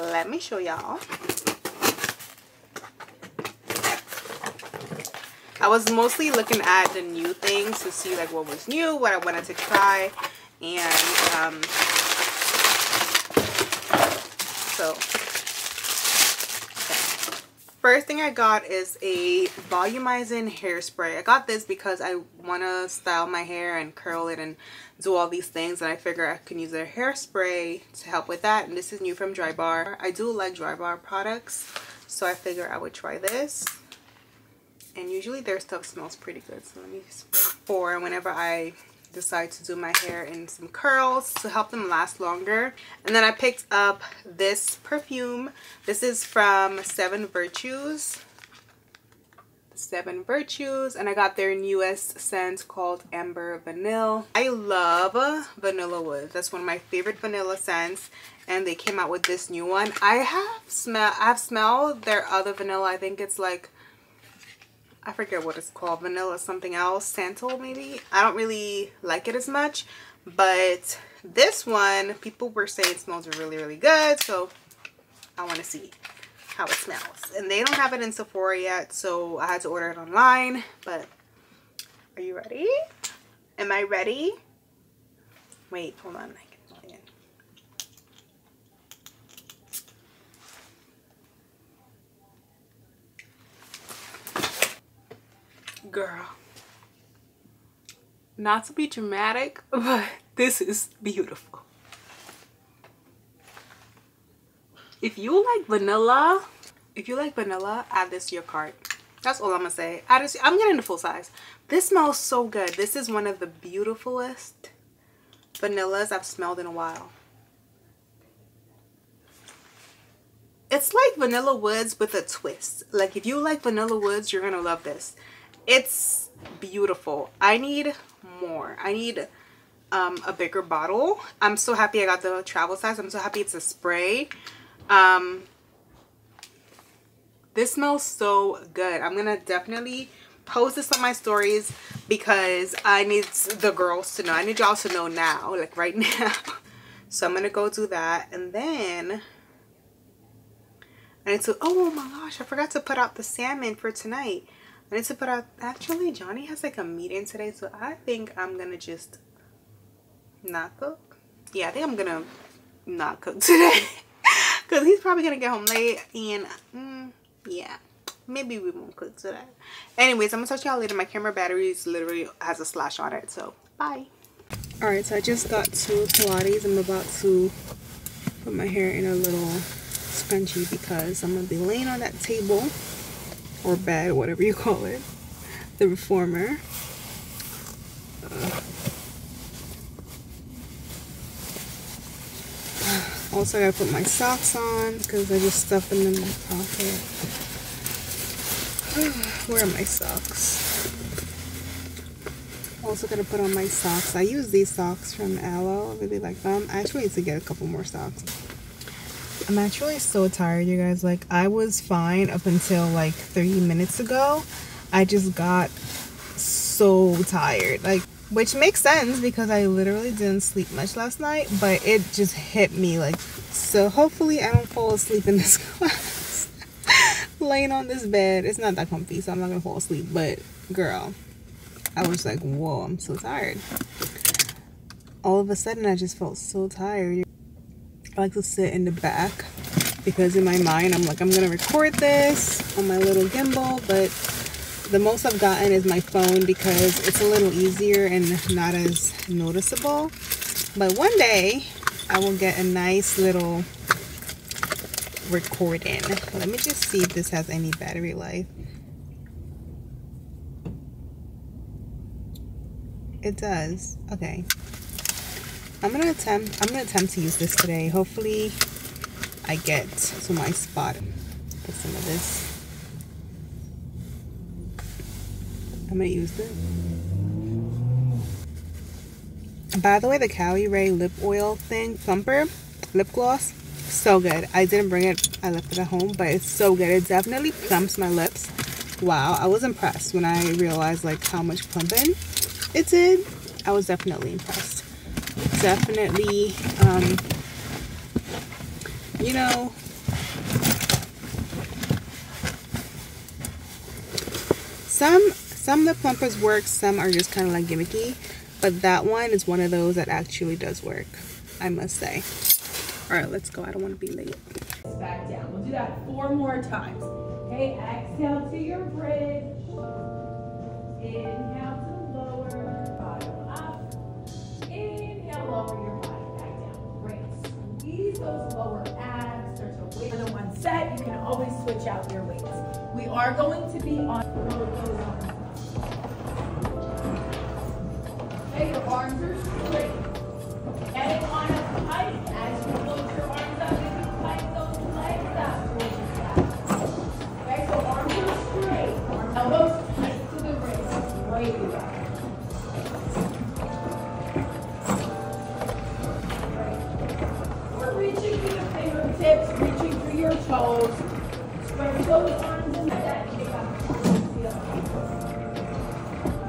let me show y'all. I was mostly looking at the new things to see like what was new, what I wanted to try, and um, so okay. First thing I got is a volumizing hairspray. I got this because I want to style my hair and curl it and do all these things, and I figure I can use a hairspray to help with that. And this is new from Dry Bar. I do like Dry Bar products, so I figure I would try this. And usually their stuff smells pretty good, so let me spray. For whenever I decide to do my hair in some curls to help them last longer. And then I picked up this perfume. This is from Seven Virtues. Seven Virtues, and I got their newest scent called Amber Vanilla. I love Vanilla Woods. That's one of my favorite vanilla scents, and they came out with this new one. I have smell. I have smelled their other vanilla. I think it's like, I forget what it's called, vanilla something else, Santal maybe. I don't really like it as much, but this one, people were saying it smells really, really good, so I want to see how it smells. And they don't have it in Sephora yet, so I had to order it online. But are you ready? Am I ready? Wait, hold on. I can play it. Girl, not to be dramatic, but this is beautiful. If you like vanilla, if you like vanilla, add this to your cart. That's all I'm gonna say. I just, I'm getting the full size. This smells so good. This is one of the beautifulest vanillas I've smelled in a while. It's like Vanilla Woods with a twist. Like, if you like Vanilla Woods, you're gonna love this. It's beautiful. I need more. I need um, a bigger bottle. I'm so happy I got the travel size. I'm so happy it's a spray. Um, this smells so good. I'm gonna definitely post this on my stories because I need the girls to know. I need y'all to know now, like right now. So I'm gonna go do that, and then I need to, oh my gosh, I forgot to put out the salmon for tonight. I need to put out, actually Johnny has like a meeting today, so I think I'm gonna just not cook. Yeah, I think I'm gonna not cook today because he's probably gonna get home late, and mm, yeah, maybe we won't cook today. Anyways, I'm gonna talk to y'all later. My camera battery literally has a slash on it, so bye. All right, so I just got to Pilates. I'm about to put my hair in a little scrunchie because I'm gonna be laying on that table or bed, whatever you call it, the reformer. Uh, also, I gotta put my socks on because I just stuffed them in my pocket. Where are my socks? Also gotta put on my socks. I use these socks from Aloe. I really like them. I actually need to get a couple more socks. I'm actually so tired, you guys. Like, I was fine up until like thirty minutes ago. I just got so tired, like, which makes sense because I literally didn't sleep much last night, but it just hit me like, so hopefully I don't fall asleep in this class. Laying on this bed, it's not that comfy, so I'm not gonna fall asleep, but girl, I was like, whoa, I'm so tired. All of a sudden, I just felt so tired. I like to sit in the back because in my mind, I'm like, I'm gonna record this on my little gimbal, but the most I've gotten is my phone because it's a little easier and not as noticeable. But one day, I will get a nice little recording. Let me just see if this has any battery life. It does. Okay. I'm gonna attempt I'm gonna attempt to use this today. Hopefully I get to my spot. Put some of this. I'm gonna use this. By the way, the Caliray lip oil thing, plumper lip gloss, so good. I didn't bring it, I left it at home, but it's so good. It definitely plumps my lips. Wow, I was impressed when I realized like how much plumping it did. I was definitely impressed. Definitely, um, you know, some some lip plumpers work, some are just kind of like gimmicky, but that one is one of those that actually does work, I must say. All right, let's go. I don't want to be late. Back down. We'll do that four more times. Okay, exhale to your bridge. Inhale. Lower your body back down. Great. Squeeze those lower abs. There's a weight on one set. You can always switch out your weights. We are going to be on roller coaster. Okay, your arms are straight. Getting on a pipe as you float your arms up. You can pipe those legs up. Okay, so arms are straight. Arms elbows tight to the wrist. Way back. Toes, spread those arms and that kick up.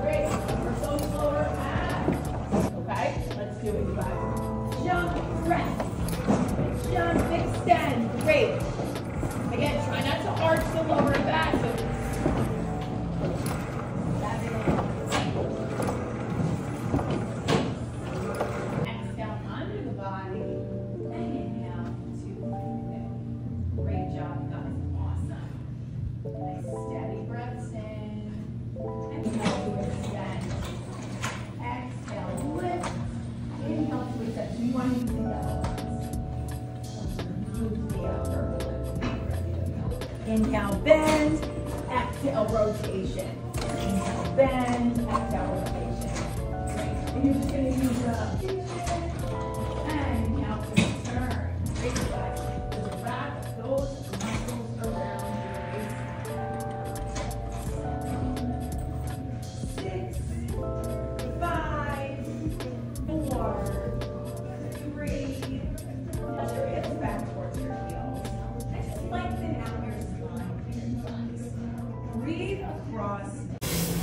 Great, we're so slower, abs. Okay, let's do it, you guys. Jump, press, jump, extend, great. Again, try not to arch the lower back.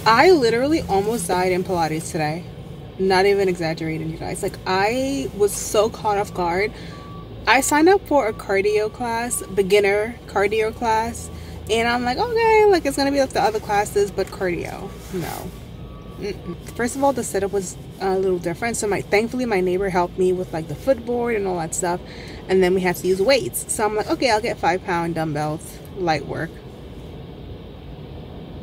I literally almost died in Pilates today. Not even exaggerating, you guys. Like, I was so caught off guard. I signed up for a cardio class, beginner cardio class, and I'm like, okay, like it's gonna be like the other classes, but cardio, no. Mm-mm. First of all, the setup was a little different, so my thankfully my neighbor helped me with like the footboard and all that stuff, and then we had to use weights. So I'm like, okay, I'll get five pound dumbbells, light work.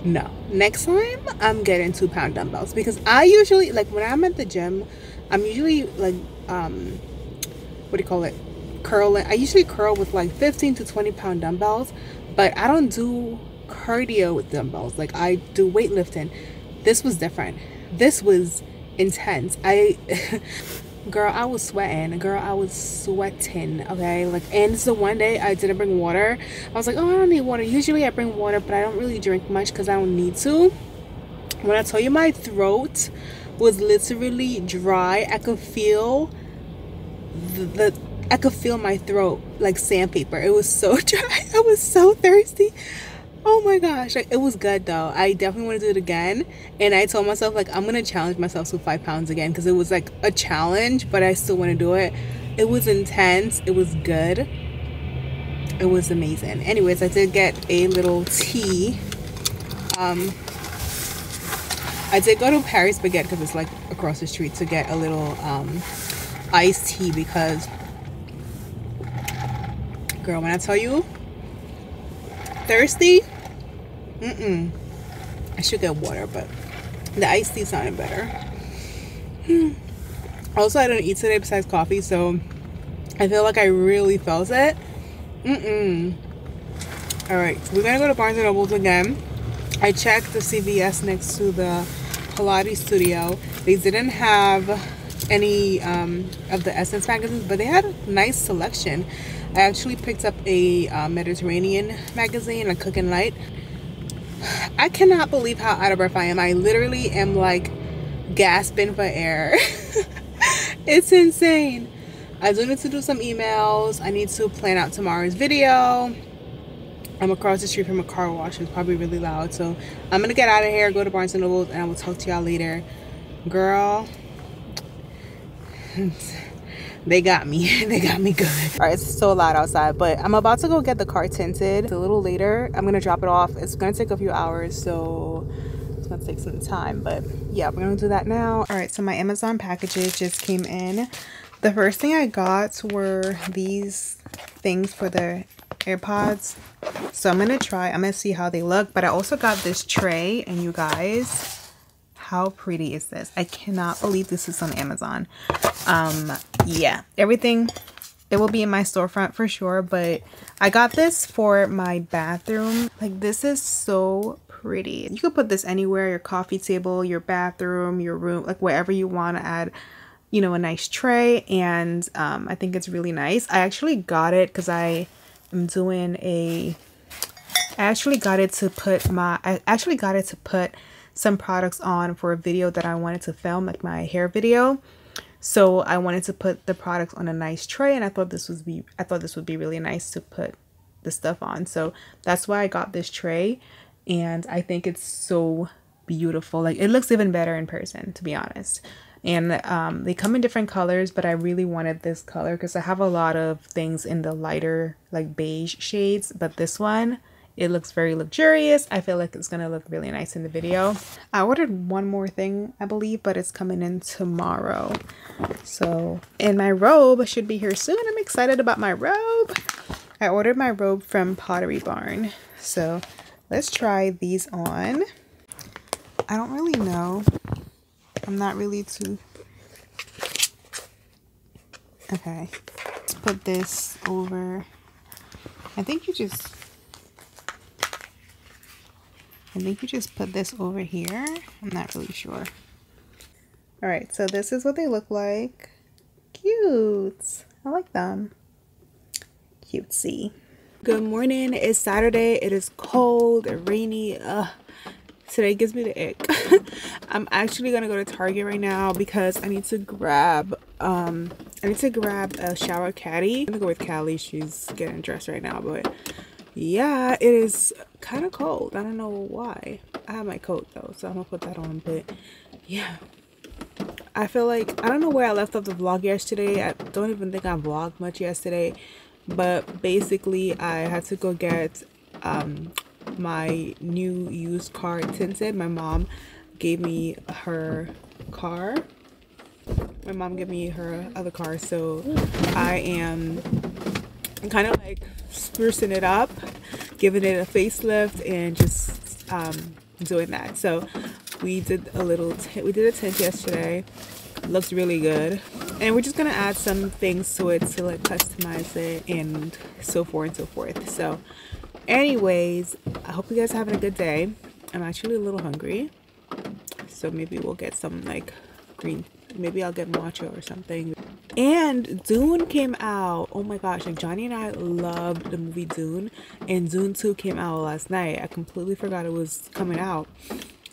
No, next time I'm getting two pound dumbbells, because I usually, like when I'm at the gym, I'm usually like um what do you call it, curling. I usually curl with like fifteen to twenty pound dumbbells, but I don't do cardio with dumbbells. Like I do weightlifting. This was different. This was intense. I girl, I was sweating. Girl, I was sweating. Okay, like, and so one day I didn't bring water. I was like, oh, I don't need water. Usually I bring water, but I don't really drink much because I don't need to. When I tell you, my throat was literally dry. I could feel the, the I could feel my throat like sandpaper. It was so dry. I was so thirsty. Oh my gosh, like, it was good though. I definitely want to do it again, and I told myself like I'm gonna challenge myself to five pounds again, because it was like a challenge, but I still want to do it. It was intense, it was good, it was amazing. Anyways, I did get a little tea. um I'd say go to Paris Baguette because it's like across the street to get a little um, iced tea, because girl, when I tell you thirsty, mm-mm. I should get water, but the iced tea sounded better. Hmm. Also, I don't eat today besides coffee, so I feel like I really felt it. Mm-mm. All right, we're gonna go to Barnes and Noble's again. I checked the C V S next to the Pilates studio. They didn't have any um, of the Essence magazines, but they had a nice selection. I actually picked up a uh, Mediterranean magazine, a Cook and Light. I cannot believe how out of breath I am. I literally am like gasping for air. It's insane. I do need to do some emails. I need to plan out tomorrow's video. I'm across the street from a car wash. It's probably really loud. So I'm gonna get out of here, go to Barnes and Noble, and I will talk to y'all later. Girl, they got me. They got me good. All right, it's so loud outside, but I'm about to go get the car tinted. It's a little later. I'm gonna drop it off. It's gonna take a few hours, so it's gonna take some time. But yeah, we're gonna do that now. All right, so my Amazon packages just came in. The first thing I got were these things for the AirPods, so I'm gonna try I'm gonna see how they look. But I also got this tray, and you guys, how pretty is this? I cannot believe this is on Amazon. Um yeah, everything, it will be in my storefront for sure, but I got this for my bathroom. Like, this is so pretty. You could put this anywhere, your coffee table, your bathroom, your room, like wherever you want to add, you know, a nice tray. And um I think it's really nice. I actually got it because I I'm doing a I actually got it to put my I actually got it to put some products on for a video that I wanted to film, like my hair video. So I wanted to put the products on a nice tray, and I thought this would be I thought this would be really nice to put the stuff on. So that's why I got this tray, and I think it's so beautiful. Like, it looks even better in person, to be honest. And um, they come in different colors, but I really wanted this color because I have a lot of things in the lighter, like beige shades, but this one, it looks very luxurious. I feel like it's gonna look really nice in the video. I ordered one more thing, I believe, but it's coming in tomorrow. So, and my robe should be here soon. I'm excited about my robe. I ordered my robe from Pottery Barn. So let's try these on. I don't really know. I'm not really too... Okay. Let's put this over. I think you just... I think you just put this over here. I'm not really sure. Alright, so this is what they look like. Cute! I like them. Cutesy. Good morning. It's Saturday. It is cold, rainy. Ugh. Today gives me the ick. I'm actually gonna go to Target right now because I need to grab um I need to grab a shower caddy. I'm gonna go with Callie. She's getting dressed right now, but yeah, it is kind of cold. I don't know why. I have my coat though, so I'm gonna put that on. But yeah, I feel like I don't know where I left off the vlog yesterday. I don't even think I vlogged much yesterday, but basically I had to go get um my new used car tinted. My mom gave me her car. My mom gave me her other car, so I am kind of like sprucing it up, giving it a facelift, and just um, doing that. So we did a little tint. We did a tint yesterday. Looks really good, and we're just gonna add some things to it to like customize it and so forth and so forth. So. Anyways, I hope you guys are having a good day. I'm actually a little hungry, so maybe we'll get some like green, maybe I'll get matcha or something. And Dune came out. Oh my gosh, like Johnny and I loved the movie Dune, and Dune two came out last night. I completely forgot it was coming out,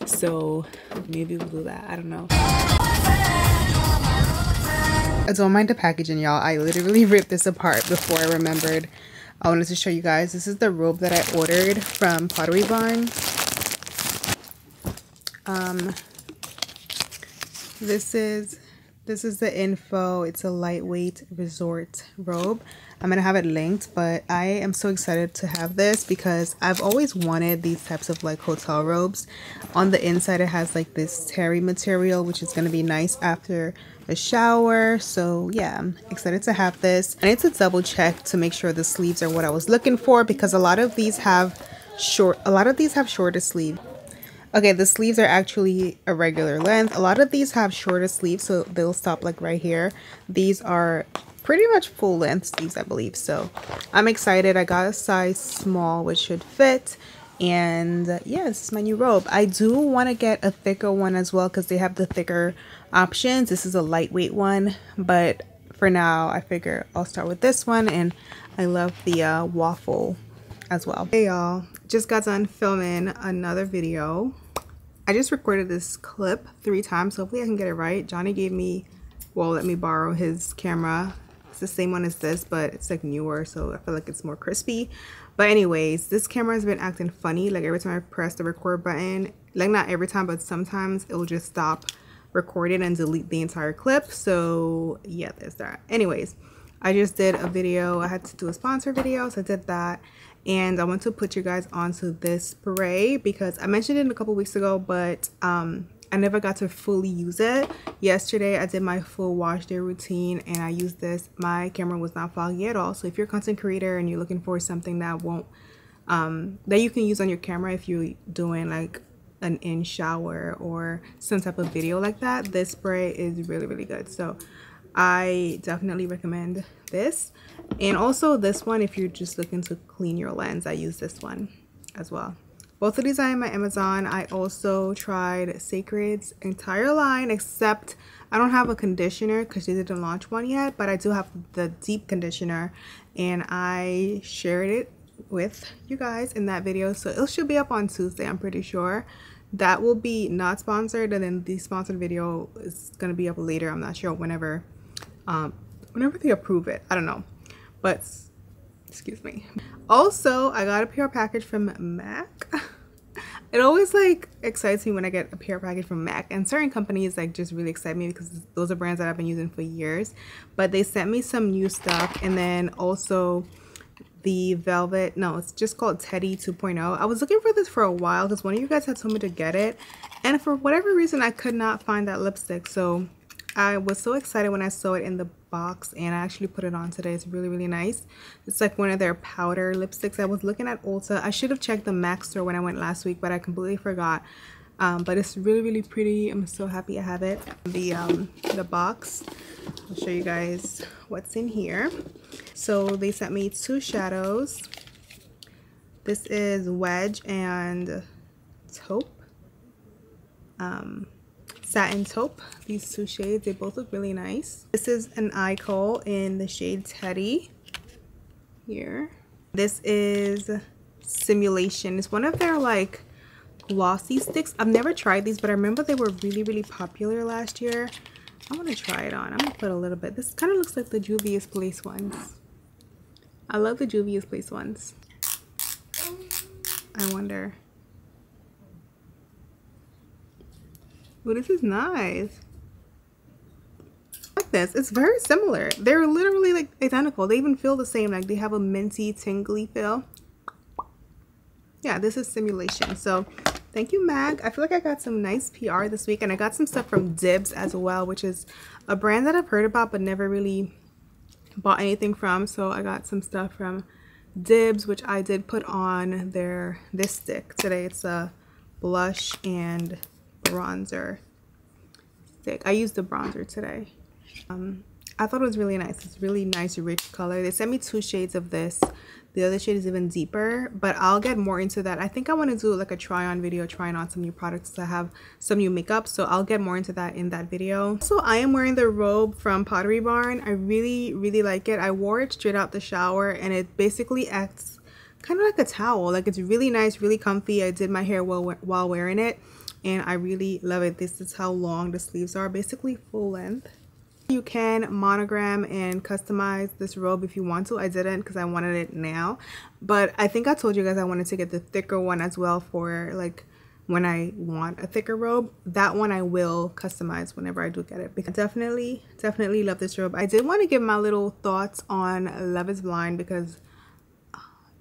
so maybe we'll do that. I don't know. I don't mind the packaging, y'all. I literally ripped this apart before I remembered I wanted to show you guys. This is the robe that I ordered from Pottery Barn. Um, this is this is the info. It's a lightweight resort robe. I'm gonna have it linked, but I am so excited to have this because I've always wanted these types of like hotel robes. On the inside it has like this terry material, which is gonna be nice after a shower. So yeah, I'm excited to have this. I need to double check to make sure the sleeves are what I was looking for, because a lot of these have short a lot of these have shorter sleeves. Okay, the sleeves are actually a regular length. A lot of these have shorter sleeves, so they'll stop like right here. These are pretty much full length sleeves, I believe. So I'm excited. I got a size small, which should fit. And uh, yeah, this is my new robe. I do want to get a thicker one as well, because they have the thicker options. This is a lightweight one, but for now I figure I'll start with this one. And I love the uh, waffle as well. Hey y'all, just got done filming another video. I just recorded this clip three times, so hopefully I can get it right. Johnny gave me, well, let me borrow his camera. It's the same one as this, but it's like newer, so I feel like it's more crispy. But anyways, this camera has been acting funny. Like every time I press the record button, like not every time, but sometimes it will just stop recording and delete the entire clip. So yeah, there's that. Anyways, I just did a video. I had to do a sponsor video, so I did that. And I want to put you guys onto this spray because I mentioned it a couple weeks ago, but um, I never got to fully use it. Yesterday, I did my full wash day routine and I used this. My camera was not foggy at all. So if you're a content creator and you're looking for something that won't, um, that you can use on your camera if you're doing like an in shower or some type of video like that, this spray is really, really good. So I definitely recommend this, and also this one if you're just looking to clean your lens. I use this one as well. Both of these are in my Amazon. I also tried Cecred's entire line, except I don't have a conditioner because they didn't launch one yet, but I do have the deep conditioner and I shared it with you guys in that video, so it should be up on Tuesday, I'm pretty sure. That will be not sponsored, and then the sponsored video is going to be up later. I'm not sure whenever um whenever they approve it, I don't know, but excuse me. Also, I got a P R package from Mac. It always like excites me when I get a P R package from Mac, and certain companies like just really excite me because those are brands that I've been using for years. But they sent me some new stuff, and then also the velvet, no, it's just called Teddy two point oh. I was looking for this for a while because one of you guys had told me to get it, and for whatever reason I could not find that lipstick. So I was so excited when I saw it in the box, and I actually put it on today. It's really, really nice. It's like one of their powder lipsticks. I was looking at Ulta. I should have checked the MAC store when I went last week, but I completely forgot. Um, but it's really, really pretty. I'm so happy I have it. The um, the box, I'll show you guys what's in here. So they sent me two shadows. This is Wedge and Taupe. Um... Satin Taupe. These two shades, they both look really nice. This is an eye coal in the shade Teddy here. This is Simulation. It's one of their like glossy sticks. I've never tried these, but I remember they were really, really popular last year. I want to try it on. I'm gonna put a little bit. This kind of looks like the Juvia's Place ones. I love the Juvia's Place ones. I wonder. Well, this is nice. I like this. It's very similar. They're literally like identical. They even feel the same. Like they have a minty, tingly feel. Yeah, this is Simulation. So thank you, Mag. I feel like I got some nice P R this week, and I got some stuff from Dibs as well, which is a brand that I've heard about but never really bought anything from. So I got some stuff from Dibs, which I did put on their this stick today. It's a blush and bronzer stick. I used the bronzer today. um I thought it was really nice. It's really nice, rich color. They sent me two shades of this. The other shade is even deeper, but I'll get more into that. I think I want to do like a try on video, trying on some new products to have some new makeup, so I'll get more into that in that video. So I am wearing the robe from Pottery Barn. I really, really like it. I wore it straight out the shower, and it basically acts kind of like a towel. Like it's really nice, really comfy. I did my hair while while wearing it, and I really love it. This is how long the sleeves are, basically full length. You can monogram and customize this robe if you want to. I didn't because I wanted it now, but I think I told you guys I wanted to get the thicker one as well for like when I want a thicker robe. That one I will customize whenever I do get it, because I definitely, definitely love this robe. I did want to give my little thoughts on Love Is Blind, because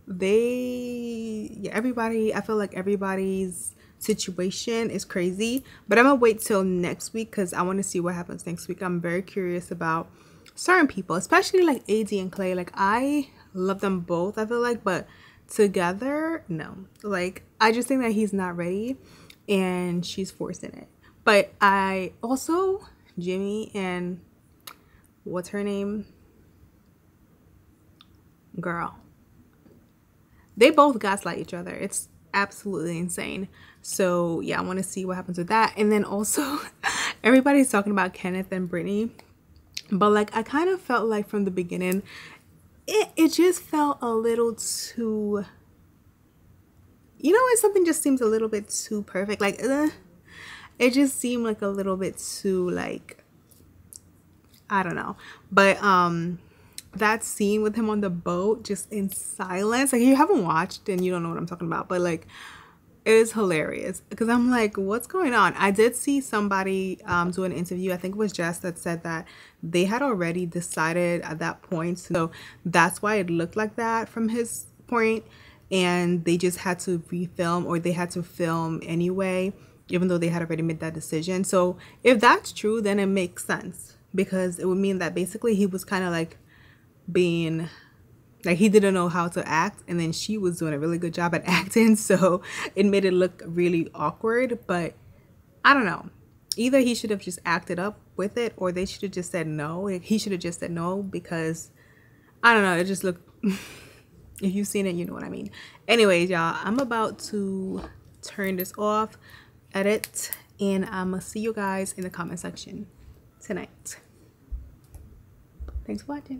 they, yeah, everybody, I feel like everybody's situation is crazy, but I'm gonna wait till next week because I want to see what happens next week. I'm very curious about certain people, especially like A D and Clay. Like, I love them both, I feel like, but together, no. Like, I just think that he's not ready and she's forcing it. But I also, Jimmy and what's her name, girl, they both gaslight each other. It's absolutely insane. So yeah, I want to see what happens with that. And then also everybody's talking about Kenneth and Brittany, but like, I kind of felt like from the beginning it, it just felt a little too, you know, when something just seems a little bit too perfect, like uh, it just seemed like a little bit too, like, I don't know. But um that scene with him on the boat, just in silence, like, you haven't watched and you don't know what I'm talking about, but like, it is hilarious because I'm like, what's going on? I did see somebody um do an interview, I think it was Jess, that said that they had already decided at that point, so that's why it looked like that from his point, and they just had to refilm, or they had to film anyway even though they had already made that decision. So if that's true, then it makes sense, because it would mean that basically he was kind of like being like, he didn't know how to act, and then she was doing a really good job at acting, so it made it look really awkward. But I don't know, either he should have just acted up with it, or they should have just said no. He should have just said no, because I don't know, it just looked if you've seen it, you know what I mean. Anyways, y'all, I'm about to turn this off, edit, and I'm gonna see you guys in the comment section tonight. Thanks for watching.